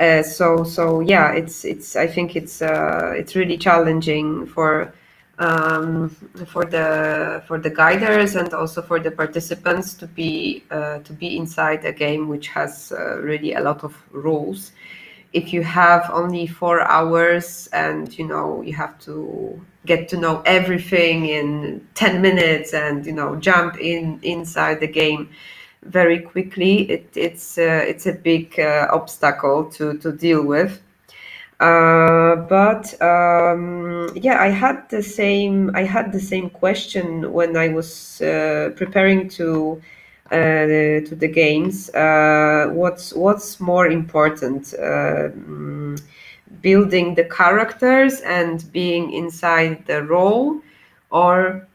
uh, so so yeah, it's it's I think it's uh, it's really challenging for um, for the for the guiders and also for the participants to be uh, to be inside a game which has uh, really a lot of rules. If you have only four hours and you know you have to get to know everything in ten minutes and you know jump in inside the game very quickly, it, it's uh, it's a big uh, obstacle to to deal with. Uh, but um, yeah, I had the same I had the same question when I was uh, preparing to. Uh, to the games, uh, what's what's more important, uh, building the characters and being inside the role, or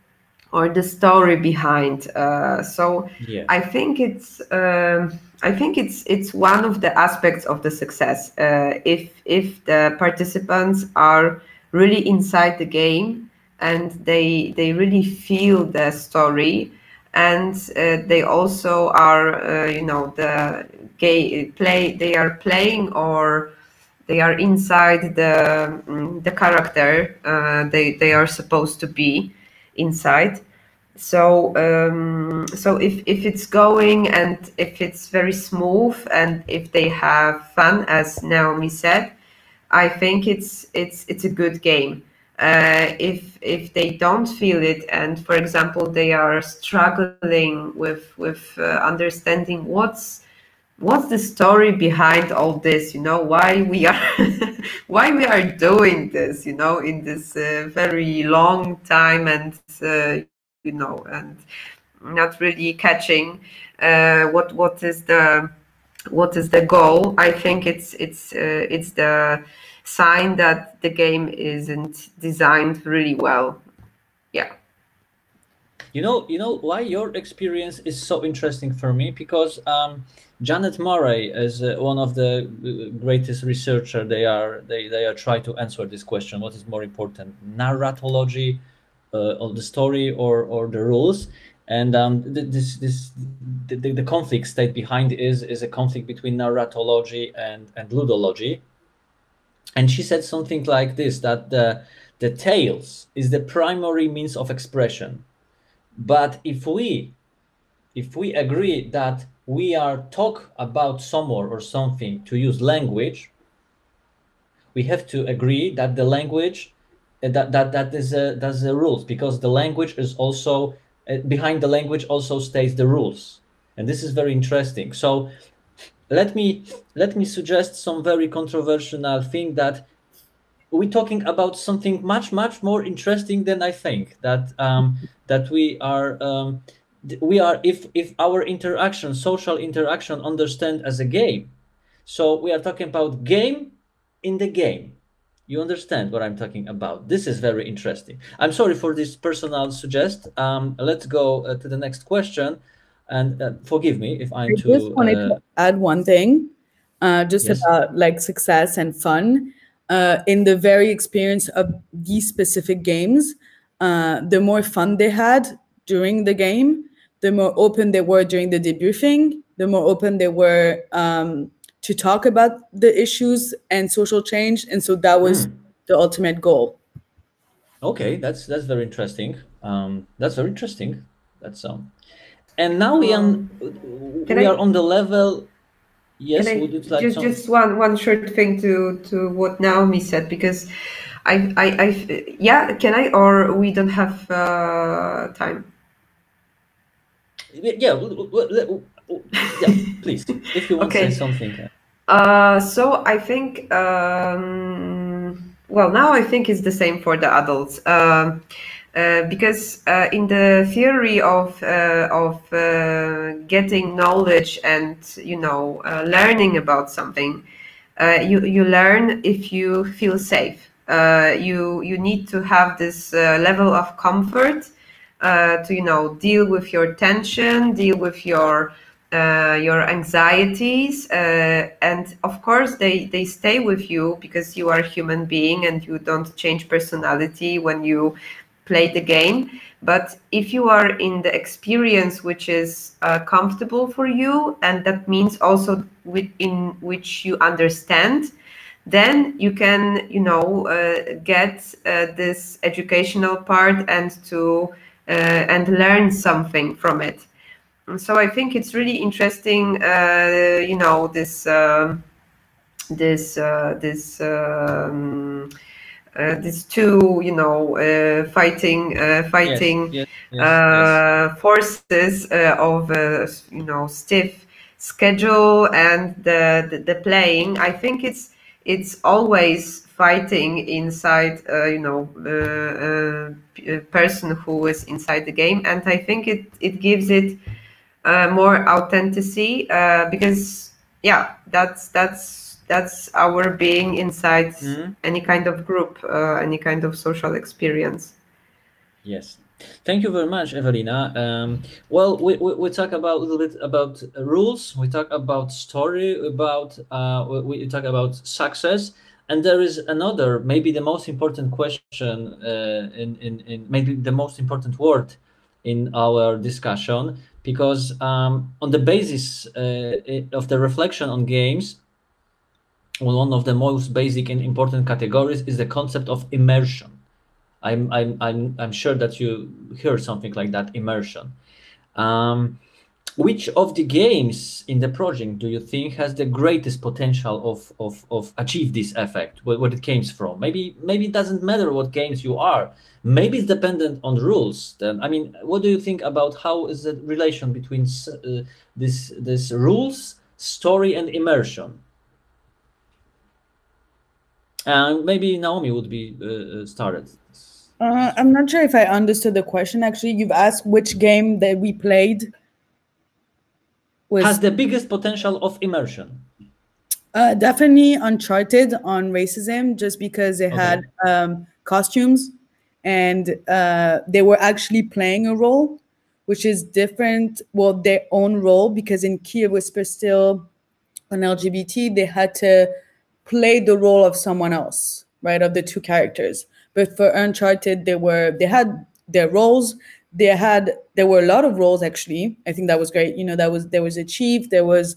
or the story behind? Uh, so yeah. I think it's uh, I think it's it's one of the aspects of the success. Uh, if if the participants are really inside the game and they they really feel the story. And uh, they also are, uh, you know, the gay play. They are playing, or they are inside the the character uh, they they are supposed to be inside. So um, so if if it's going and if it's very smooth and if they have fun, as Naomi said, I think it's it's it's a good game. Uh, if if they don't feel it, and for example they are struggling with with uh, understanding what's what's the story behind all this, you know, why we are why we are doing this, you know, in this uh, very long time, and uh, you know, and not really catching uh, what what is the what is the goal. I think it's it's uh, it's the sign that the game isn't designed really well. Yeah. You know, you know why your experience is so interesting for me, because um, Janet Murray is uh, one of the greatest researcher. They are they they are trying to answer this question: what is more important, narratology, uh, or the story, or or the rules? And um, this this the, the conflict state behind is is a conflict between narratology and and ludology. And she said something like this, that the, the tales is the primary means of expression. But if we, if we agree that we are talk about someone or something to use language, we have to agree that the language, that that, that is a, that's the rules, because the language is also, uh, behind the language also stays the rules. And this is very interesting. So let me, let me suggest some very controversial thing, that we're talking about something much, much more interesting than I think, that, um, that we are, um, we are, if, if our interaction, social interaction, understand as a game. So we are talking about game in the game. You understand what I'm talking about. This is very interesting. I'm sorry for this personal suggest. Um, let's go uh, to the next question. And uh, forgive me if I'm I too... I just wanted uh, to add one thing, uh, just yes. about like success and fun. Uh, in the very experience of these specific games, uh, the more fun they had during the game, the more open they were during the debriefing, the more open they were um, to talk about the issues and social change. And so that was mm. the ultimate goal. Okay, that's that's very interesting. Um, that's very interesting. That's um. And now we, um, we I, are on the level. Yes, I, would you like just, just one one short thing to to what Naomi said, because I I, I yeah can I or we don't have uh, time. Yeah, yeah. Please, if you want okay. to say something. Uh, so I think um, well now I think it's the same for the adults. Um, Uh, because uh, in the theory of uh, of uh, getting knowledge and you know uh, learning about something, uh, you you learn if you feel safe. Uh, you you need to have this uh, level of comfort uh, to you know deal with your tension, deal with your uh, your anxieties, uh, and of course they they stay with you because you are a human being and you don't change personality when you play the game. But if you are in the experience which is uh, comfortable for you, and that means also within which you understand, then you can, you know, uh, get uh, this educational part and to uh, and learn something from it. And so I think it's really interesting, uh, you know, this uh, this uh, this. Um, Uh, these two, you know, uh, fighting, uh, fighting yes, yes, uh, yes. forces uh, of, uh, you know, stiff schedule and the, the the playing. I think it's it's always fighting inside, uh, you know, uh, uh, person who is inside the game, and I think it it gives it uh, more authenticity uh, because yeah, that's that's. That's our being inside mm-hmm. any kind of group, uh, any kind of social experience. Yes. Thank you very much, Evelina. Um, well, we, we, we talk about a little bit about rules. We talk about story, about uh, we, we talk about success. And there is another, maybe the most important question uh, in, in, in maybe the most important word in our discussion, because um, on the basis uh, of the reflection on games, one of the most basic and important categories is the concept of immersion. I'm I'm I'm I'm sure that you heard something like that, immersion. Um, which of the games in the project do you think has the greatest potential of of of achieve this effect? Where, where it comes from? Maybe maybe it doesn't matter what games you are. Maybe it's dependent on rules. Then I mean, what do you think about how is the relation between uh, this this rules, story, and immersion? Uh, maybe Naomi would be uh, started. Uh, I'm not sure if I understood the question. Actually, you've asked which game that we played was... has the biggest potential of immersion. Uh, definitely Uncharted on racism, just because they okay. had um, costumes and uh, they were actually playing a role, which is different. Well, their own role, because in Kiev Whisper Still on L G B T, they had to play the role of someone else, right? Of the two characters. But for Uncharted, they were they had their roles. They had there were a lot of roles actually. I think that was great. You know, that was there was a chief, there was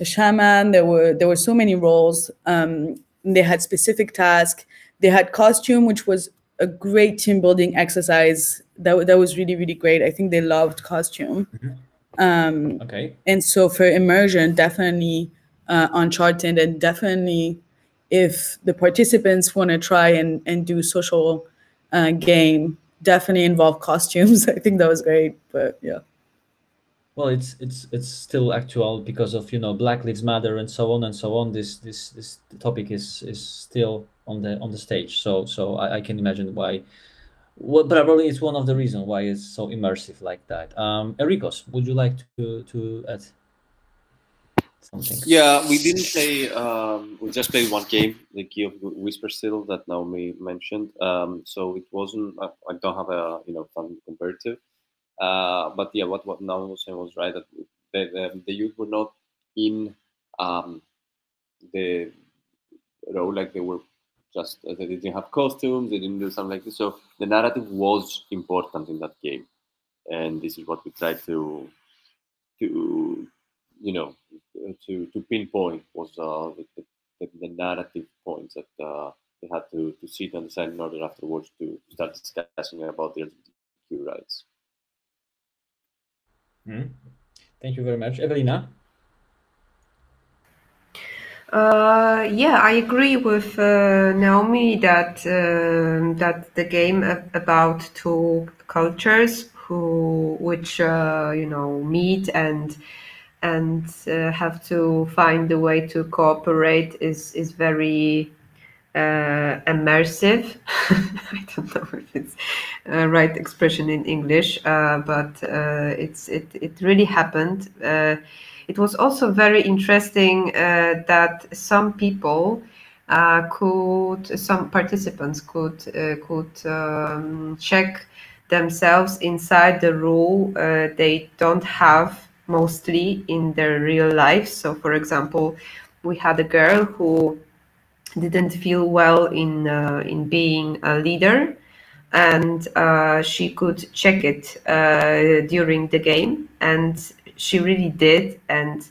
a shaman, there were there were so many roles um, They had specific tasks. They had costume, which was a great team building exercise. That, that was really, really great. I think they loved costume. Mm-hmm. Um, okay. And so for immersion, definitely uh, Uncharted, and definitely if the participants want to try and, and do social uh, game, definitely involve costumes. I think that was great, but yeah. Well, it's it's it's still actual because of, you know, Black Lives Matter and so on and so on. This this this topic is is still on the on the stage. So so I, I can imagine why. What probably is one of the reasons why it's so immersive like that. Um, Erikos, would you like to to add something? Yeah, we didn't play. Um, we just played one game, the Kiev Whisper Still that Naomi mentioned. Um, so it wasn't. I, I don't have a you know fun comparative. Uh, but yeah, what, what Naomi was saying was right, that the, the, the youth were not in um, the role, like they were just, uh, they didn't have costumes, they didn't do something like this. So the narrative was important in that game. And this is what we tried to, to you know, to, to pinpoint was uh, the, the, the narrative points that uh, they had to, to sit and decide in order afterwards to start discussing about the L G B T Q rights. Mm-hmm. Thank you very much. Evelina? Uh, yeah, I agree with uh, Naomi that uh, that the game about two cultures who which uh, you know meet and and uh, have to find a way to cooperate is is very uh, immersive. I don't know if it's a right expression in English, uh, but uh, it's it it really happened. Uh, it was also very interesting uh, that some people uh, could, some participants could uh, could um, check themselves inside the role uh, they don't have mostly in their real life. So, for example, we had a girl who didn't feel well in uh, in being a leader. And uh, she could check it uh, during the game, and she really did. And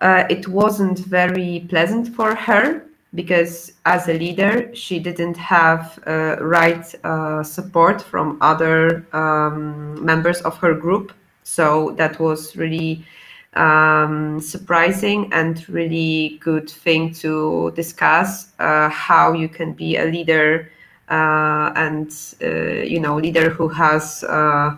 uh, it wasn't very pleasant for her because, as a leader, she didn't have uh, right uh, support from other um, members of her group. So that was really um, surprising and really good thing to discuss uh, how you can be a leader. Uh, and uh, you know, leader who has uh,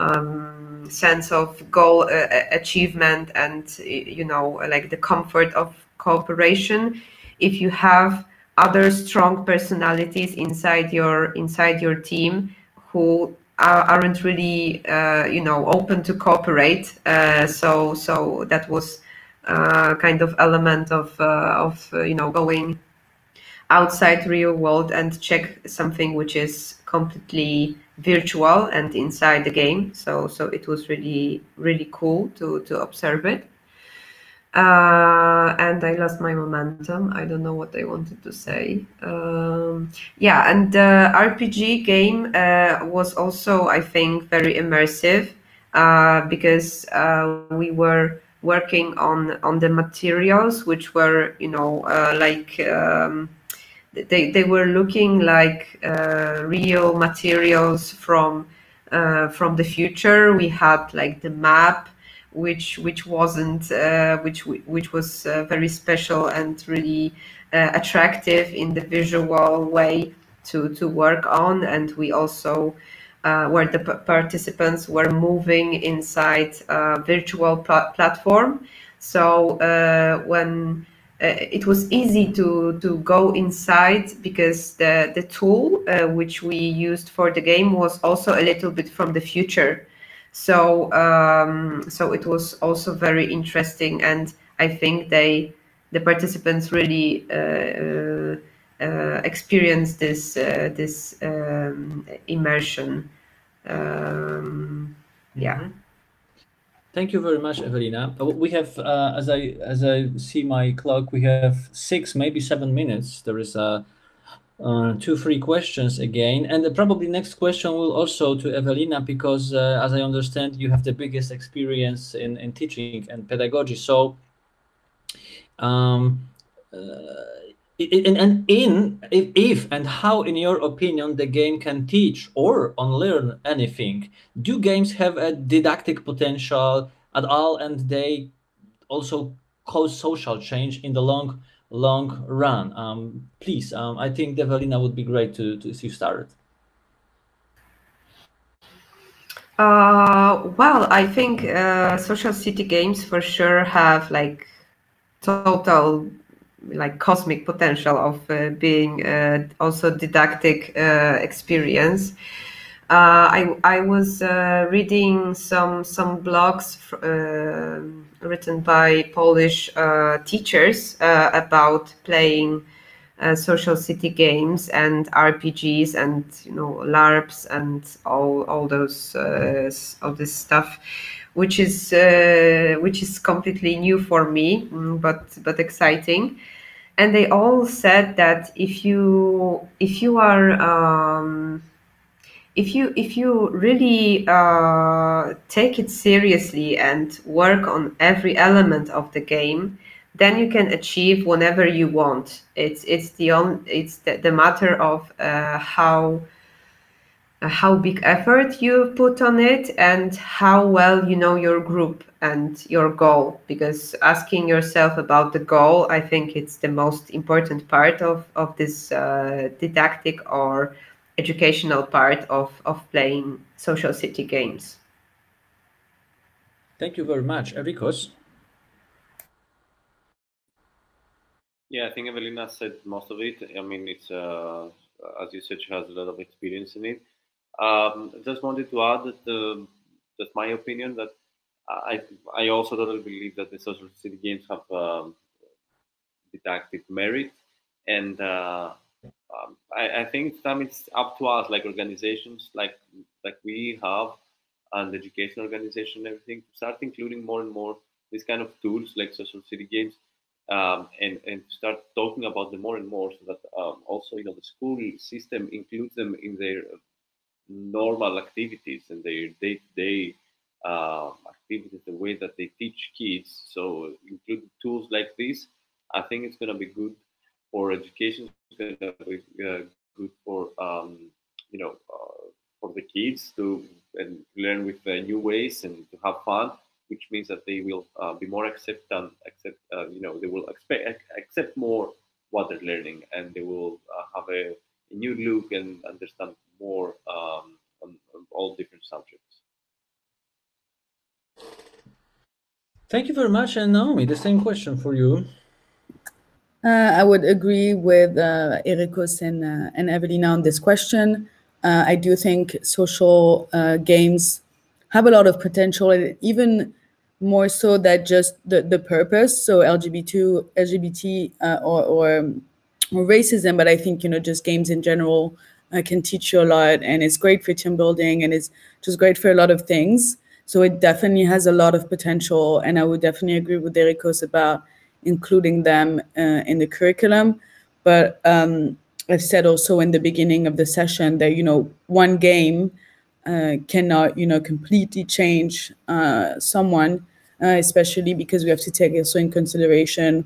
um, sense of goal uh, achievement, and you know, like the comfort of cooperation. If you have other strong personalities inside your inside your team who are, aren't really uh, you know open to cooperate, uh, so so that was uh, kind of element of uh, of uh, you know going outside real world and check something which is completely virtual and inside the game. So so it was really, really cool to, to observe it. Uh, and I lost my momentum. I don't know what I wanted to say. Um, yeah, and the R P G game uh, was also, I think, very immersive uh, because uh, we were working on, on the materials which were, you know, uh, like... Um, They, they were looking like uh, real materials from uh, from the future. We had like the map, which which wasn't uh, which which was uh, very special and really uh, attractive in the visual way to to work on. And we also uh, where the participants were moving inside a virtual pl platform. So uh, when Uh, it was easy to, to go inside because the, the tool uh, which we used for the game was also a little bit from the future. So um, so it was also very interesting, and I think they the participants really uh, uh, experienced this, uh, this um, immersion. Um, yeah. Thank you very much, Evelina. We have, uh, as I as I see my clock, we have six, maybe seven minutes. There is a uh, uh, two, three questions again, and the probably next question will also to Evelina because, uh, as I understand, you have the biggest experience in in teaching and pedagogy. So, um, uh, in, and in if, if and how, in your opinion, the game can teach or unlearn anything? Do games have a didactic potential at all, and they also cause social change in the long long run? Um, please, um, I think Evelina would be great to to see you started. Uh, well, I think uh, social city games for sure have like total like cosmic potential of uh, being uh, also didactic uh, experience. Uh, I I was uh, reading some some blogs uh, written by Polish uh, teachers uh, about playing uh, social city games and R P Gs and, you know, LARPs and all all those uh, all this stuff, which is uh, which is completely new for me, but but exciting. And they all said that if you if you are um, If you if you really uh, take it seriously and work on every element of the game, then you can achieve whatever you want. It's it's the on, it's the, the matter of uh, how uh, how big effort you put on it and how well you know your group and your goal. Because asking yourself about the goal, I think it's the most important part of of this uh, didactic or educational part of, of playing social city games. Thank you very much. Erikos? Yeah, I think Evelina said most of it. I mean, it's, uh, as you said, she has a lot of experience in it. Um, just wanted to add that, uh, that's my opinion, that I, I also totally believe that the social city games have um, didactic merit, and uh, Um, I, I think some it's up to us, like organizations, like like we have, and the education organization, and everything, start including more and more these kind of tools like social city games, um, and and start talking about them more and more, so that um, also, you know, the school system includes them in their normal activities and their day-to-day uh, activities, the way that they teach kids. So include tools like this. I think it's gonna be good for education, uh, good for um, you know, uh, for the kids to and learn with uh, new ways and to have fun, which means that they will uh, be more acceptant, accept, uh, you know, they will expect accept more what they're learning, and they will uh, have a, a new look and understand more um, on, on all different subjects. Thank you very much, and Naomi, the same question for you. Uh, I would agree with uh, Erikos and, uh, and Evelina on this question. Uh, I do think social uh, games have a lot of potential, and even more so that just the, the purpose, so L G B T Q, L G B T uh, or, or, or racism, but I think, you know, just games in general uh, can teach you a lot, and it's great for team building, and it's just great for a lot of things. So it definitely has a lot of potential, and I would definitely agree with Erikos about including them uh, in the curriculum. But um, I've said also in the beginning of the session that, you know, one game uh, cannot, you know, completely change uh, someone, uh, especially because we have to take also in consideration,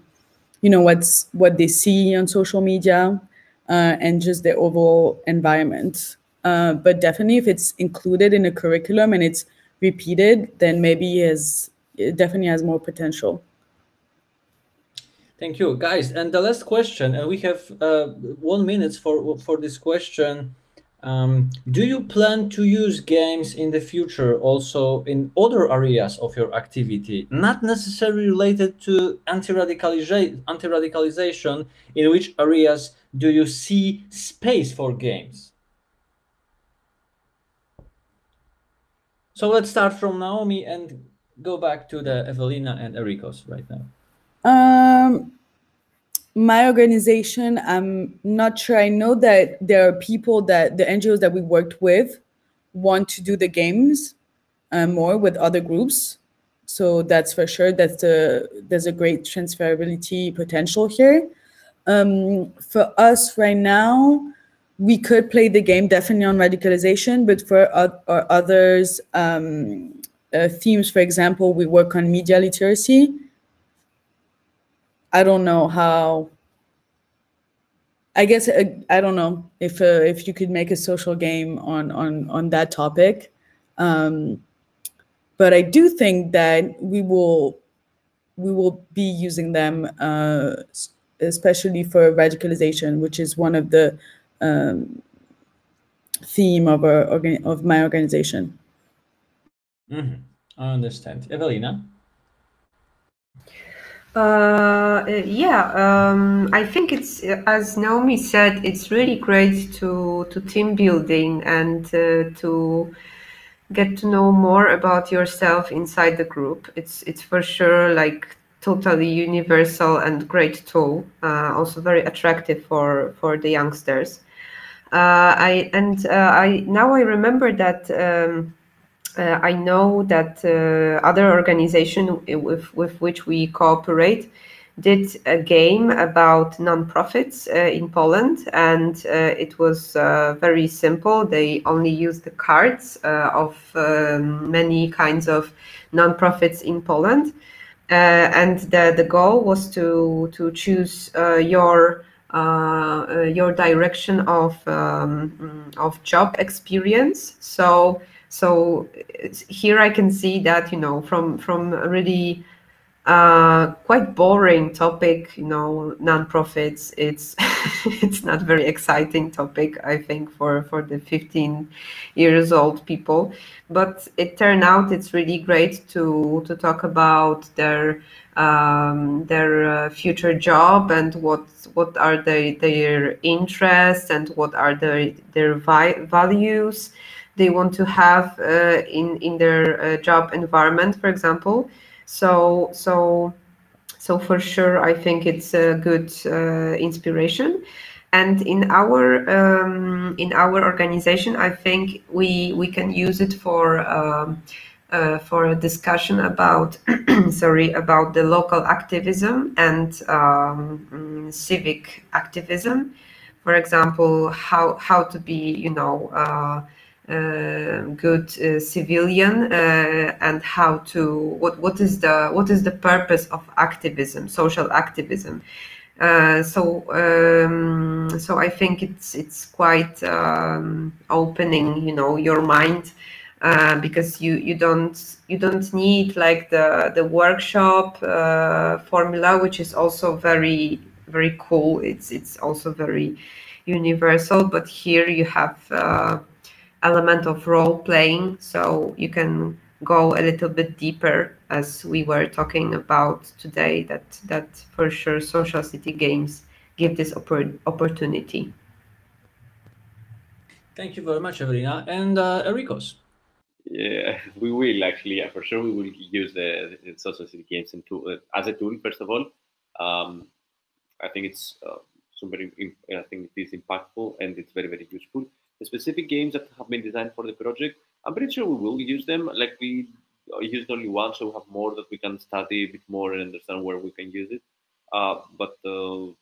you know, what's what they see on social media uh, and just their overall environment. Uh, but definitely if it's included in a curriculum and it's repeated, then maybe it, has, it definitely has more potential. Thank you, guys. And the last question, and we have uh, one minute for, for this question. Um, do you plan to use games in the future also in other areas of your activity, not necessarily related to anti-radicalization, anti-radicalization? In which areas do you see space for games? So let's start from Naomi and go back to the Evelina and Erikos right now. Um, my organization, I'm not sure. I know that there are people that the N G Os that we worked with want to do the games uh, more with other groups. So that's for sure. That's a, there's a great transferability potential here. Um, for us right now, we could play the game definitely on radicalization, but for uh, our others um, uh, themes, for example, we work on media literacy. I don't know how I guess uh, I don't know if uh, if you could make a social game on on on that topic, um, but I do think that we will we will be using them, uh, especially for radicalization, which is one of the um, theme of our organ of my organization. Mm-hmm. I understand, Evelina. Uh, yeah, um, I think it's, as Naomi said, it's really great to, to team building and uh, to get to know more about yourself inside the group. It's, it's for sure like totally universal and great tool, uh, also very attractive for, for the youngsters. Uh, I, and uh, I, now I remember that um, Uh, I know that uh, other organization with, with which we cooperate did a game about nonprofits uh, in Poland, and uh, it was uh, very simple. They only used the cards uh, of um, many kinds of nonprofits in Poland, uh, and the, the goal was to, to choose uh, your uh, uh, your direction of, um, of job experience. So. So here I can see that, you know, from from a really uh, quite boring topic, you know, nonprofits. It's it's not very exciting topic, I think, for for the fifteen years old people. But it turned out it's really great to to talk about their um, their uh, future job and what what are they, their interests and what are their their vi values. They want to have uh, in in their uh, job environment, for example. So so so for sure, I think it's a good uh, inspiration. And in our um, in our organization, I think we we can use it for um, uh, for a discussion about sorry about the local activism and um, civic activism. For example, how how to be, you know. Uh, Uh, good uh, civilian uh, and how to what what is the what is the purpose of activism, social activism. Uh, so um, so I think it's it's quite um, opening, you know, your mind, uh, because you you don't you don't need like the the workshop uh, formula, which is also very very cool. It's it's also very universal, but here you have. Uh, element of role playing, so you can go a little bit deeper, as we were talking about today, that that for sure social city games give this oppor opportunity. Thank you very much, Evelina. And uh, Erikos? Yeah, we will actually, yeah, for sure we will use the, the social city games and tool, uh, as a tool. First of all, um, I think it's uh, super, I think it is impactful and it's very very useful. The specific games that have been designed for the project, I'm pretty sure we will use them. Like, we used only one, so we have more that we can study a bit more and understand where we can use it. Uh, but uh,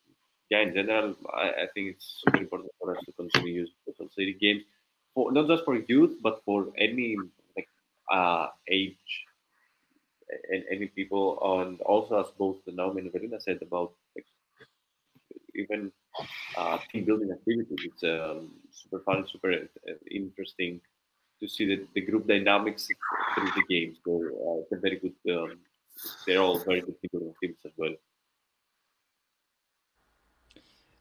yeah, in general, I, I think it's super important for us to continue using social city games, for, not just for youth, but for any like uh, age and any people. And also, as both Naomi and Evelina said about like, even uh, team building activities, it's um, super fun, super uh, interesting to see the, the group dynamics through the games. So uh, it's a very good, um, they're all very good team building activities as well.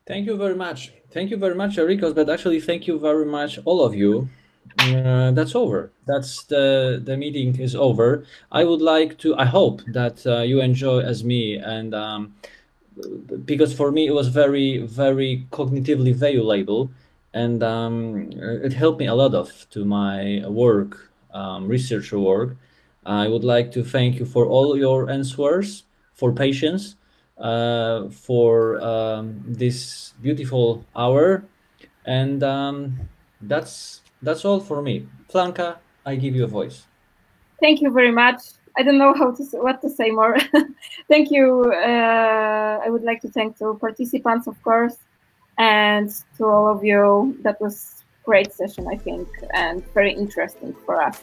Thank you very much. Thank you very much, Erikos, but actually thank you very much, all of you. Uh, that's over. That's the the meeting is over. I would like to, I hope that uh, you enjoy as me, and um, because for me it was very, very cognitively valuable, and um, it helped me a lot of to my work, um, researcher work. I would like to thank you for all your answers, for patience, uh, for um, this beautiful hour, and um, that's that's all for me. Blanca, I give you a voice. Thank you very much. I don't know how to what to say more. Thank you. Uh, I would like to thank the participants, of course, and to all of you. That was a great session, I think, and very interesting for us.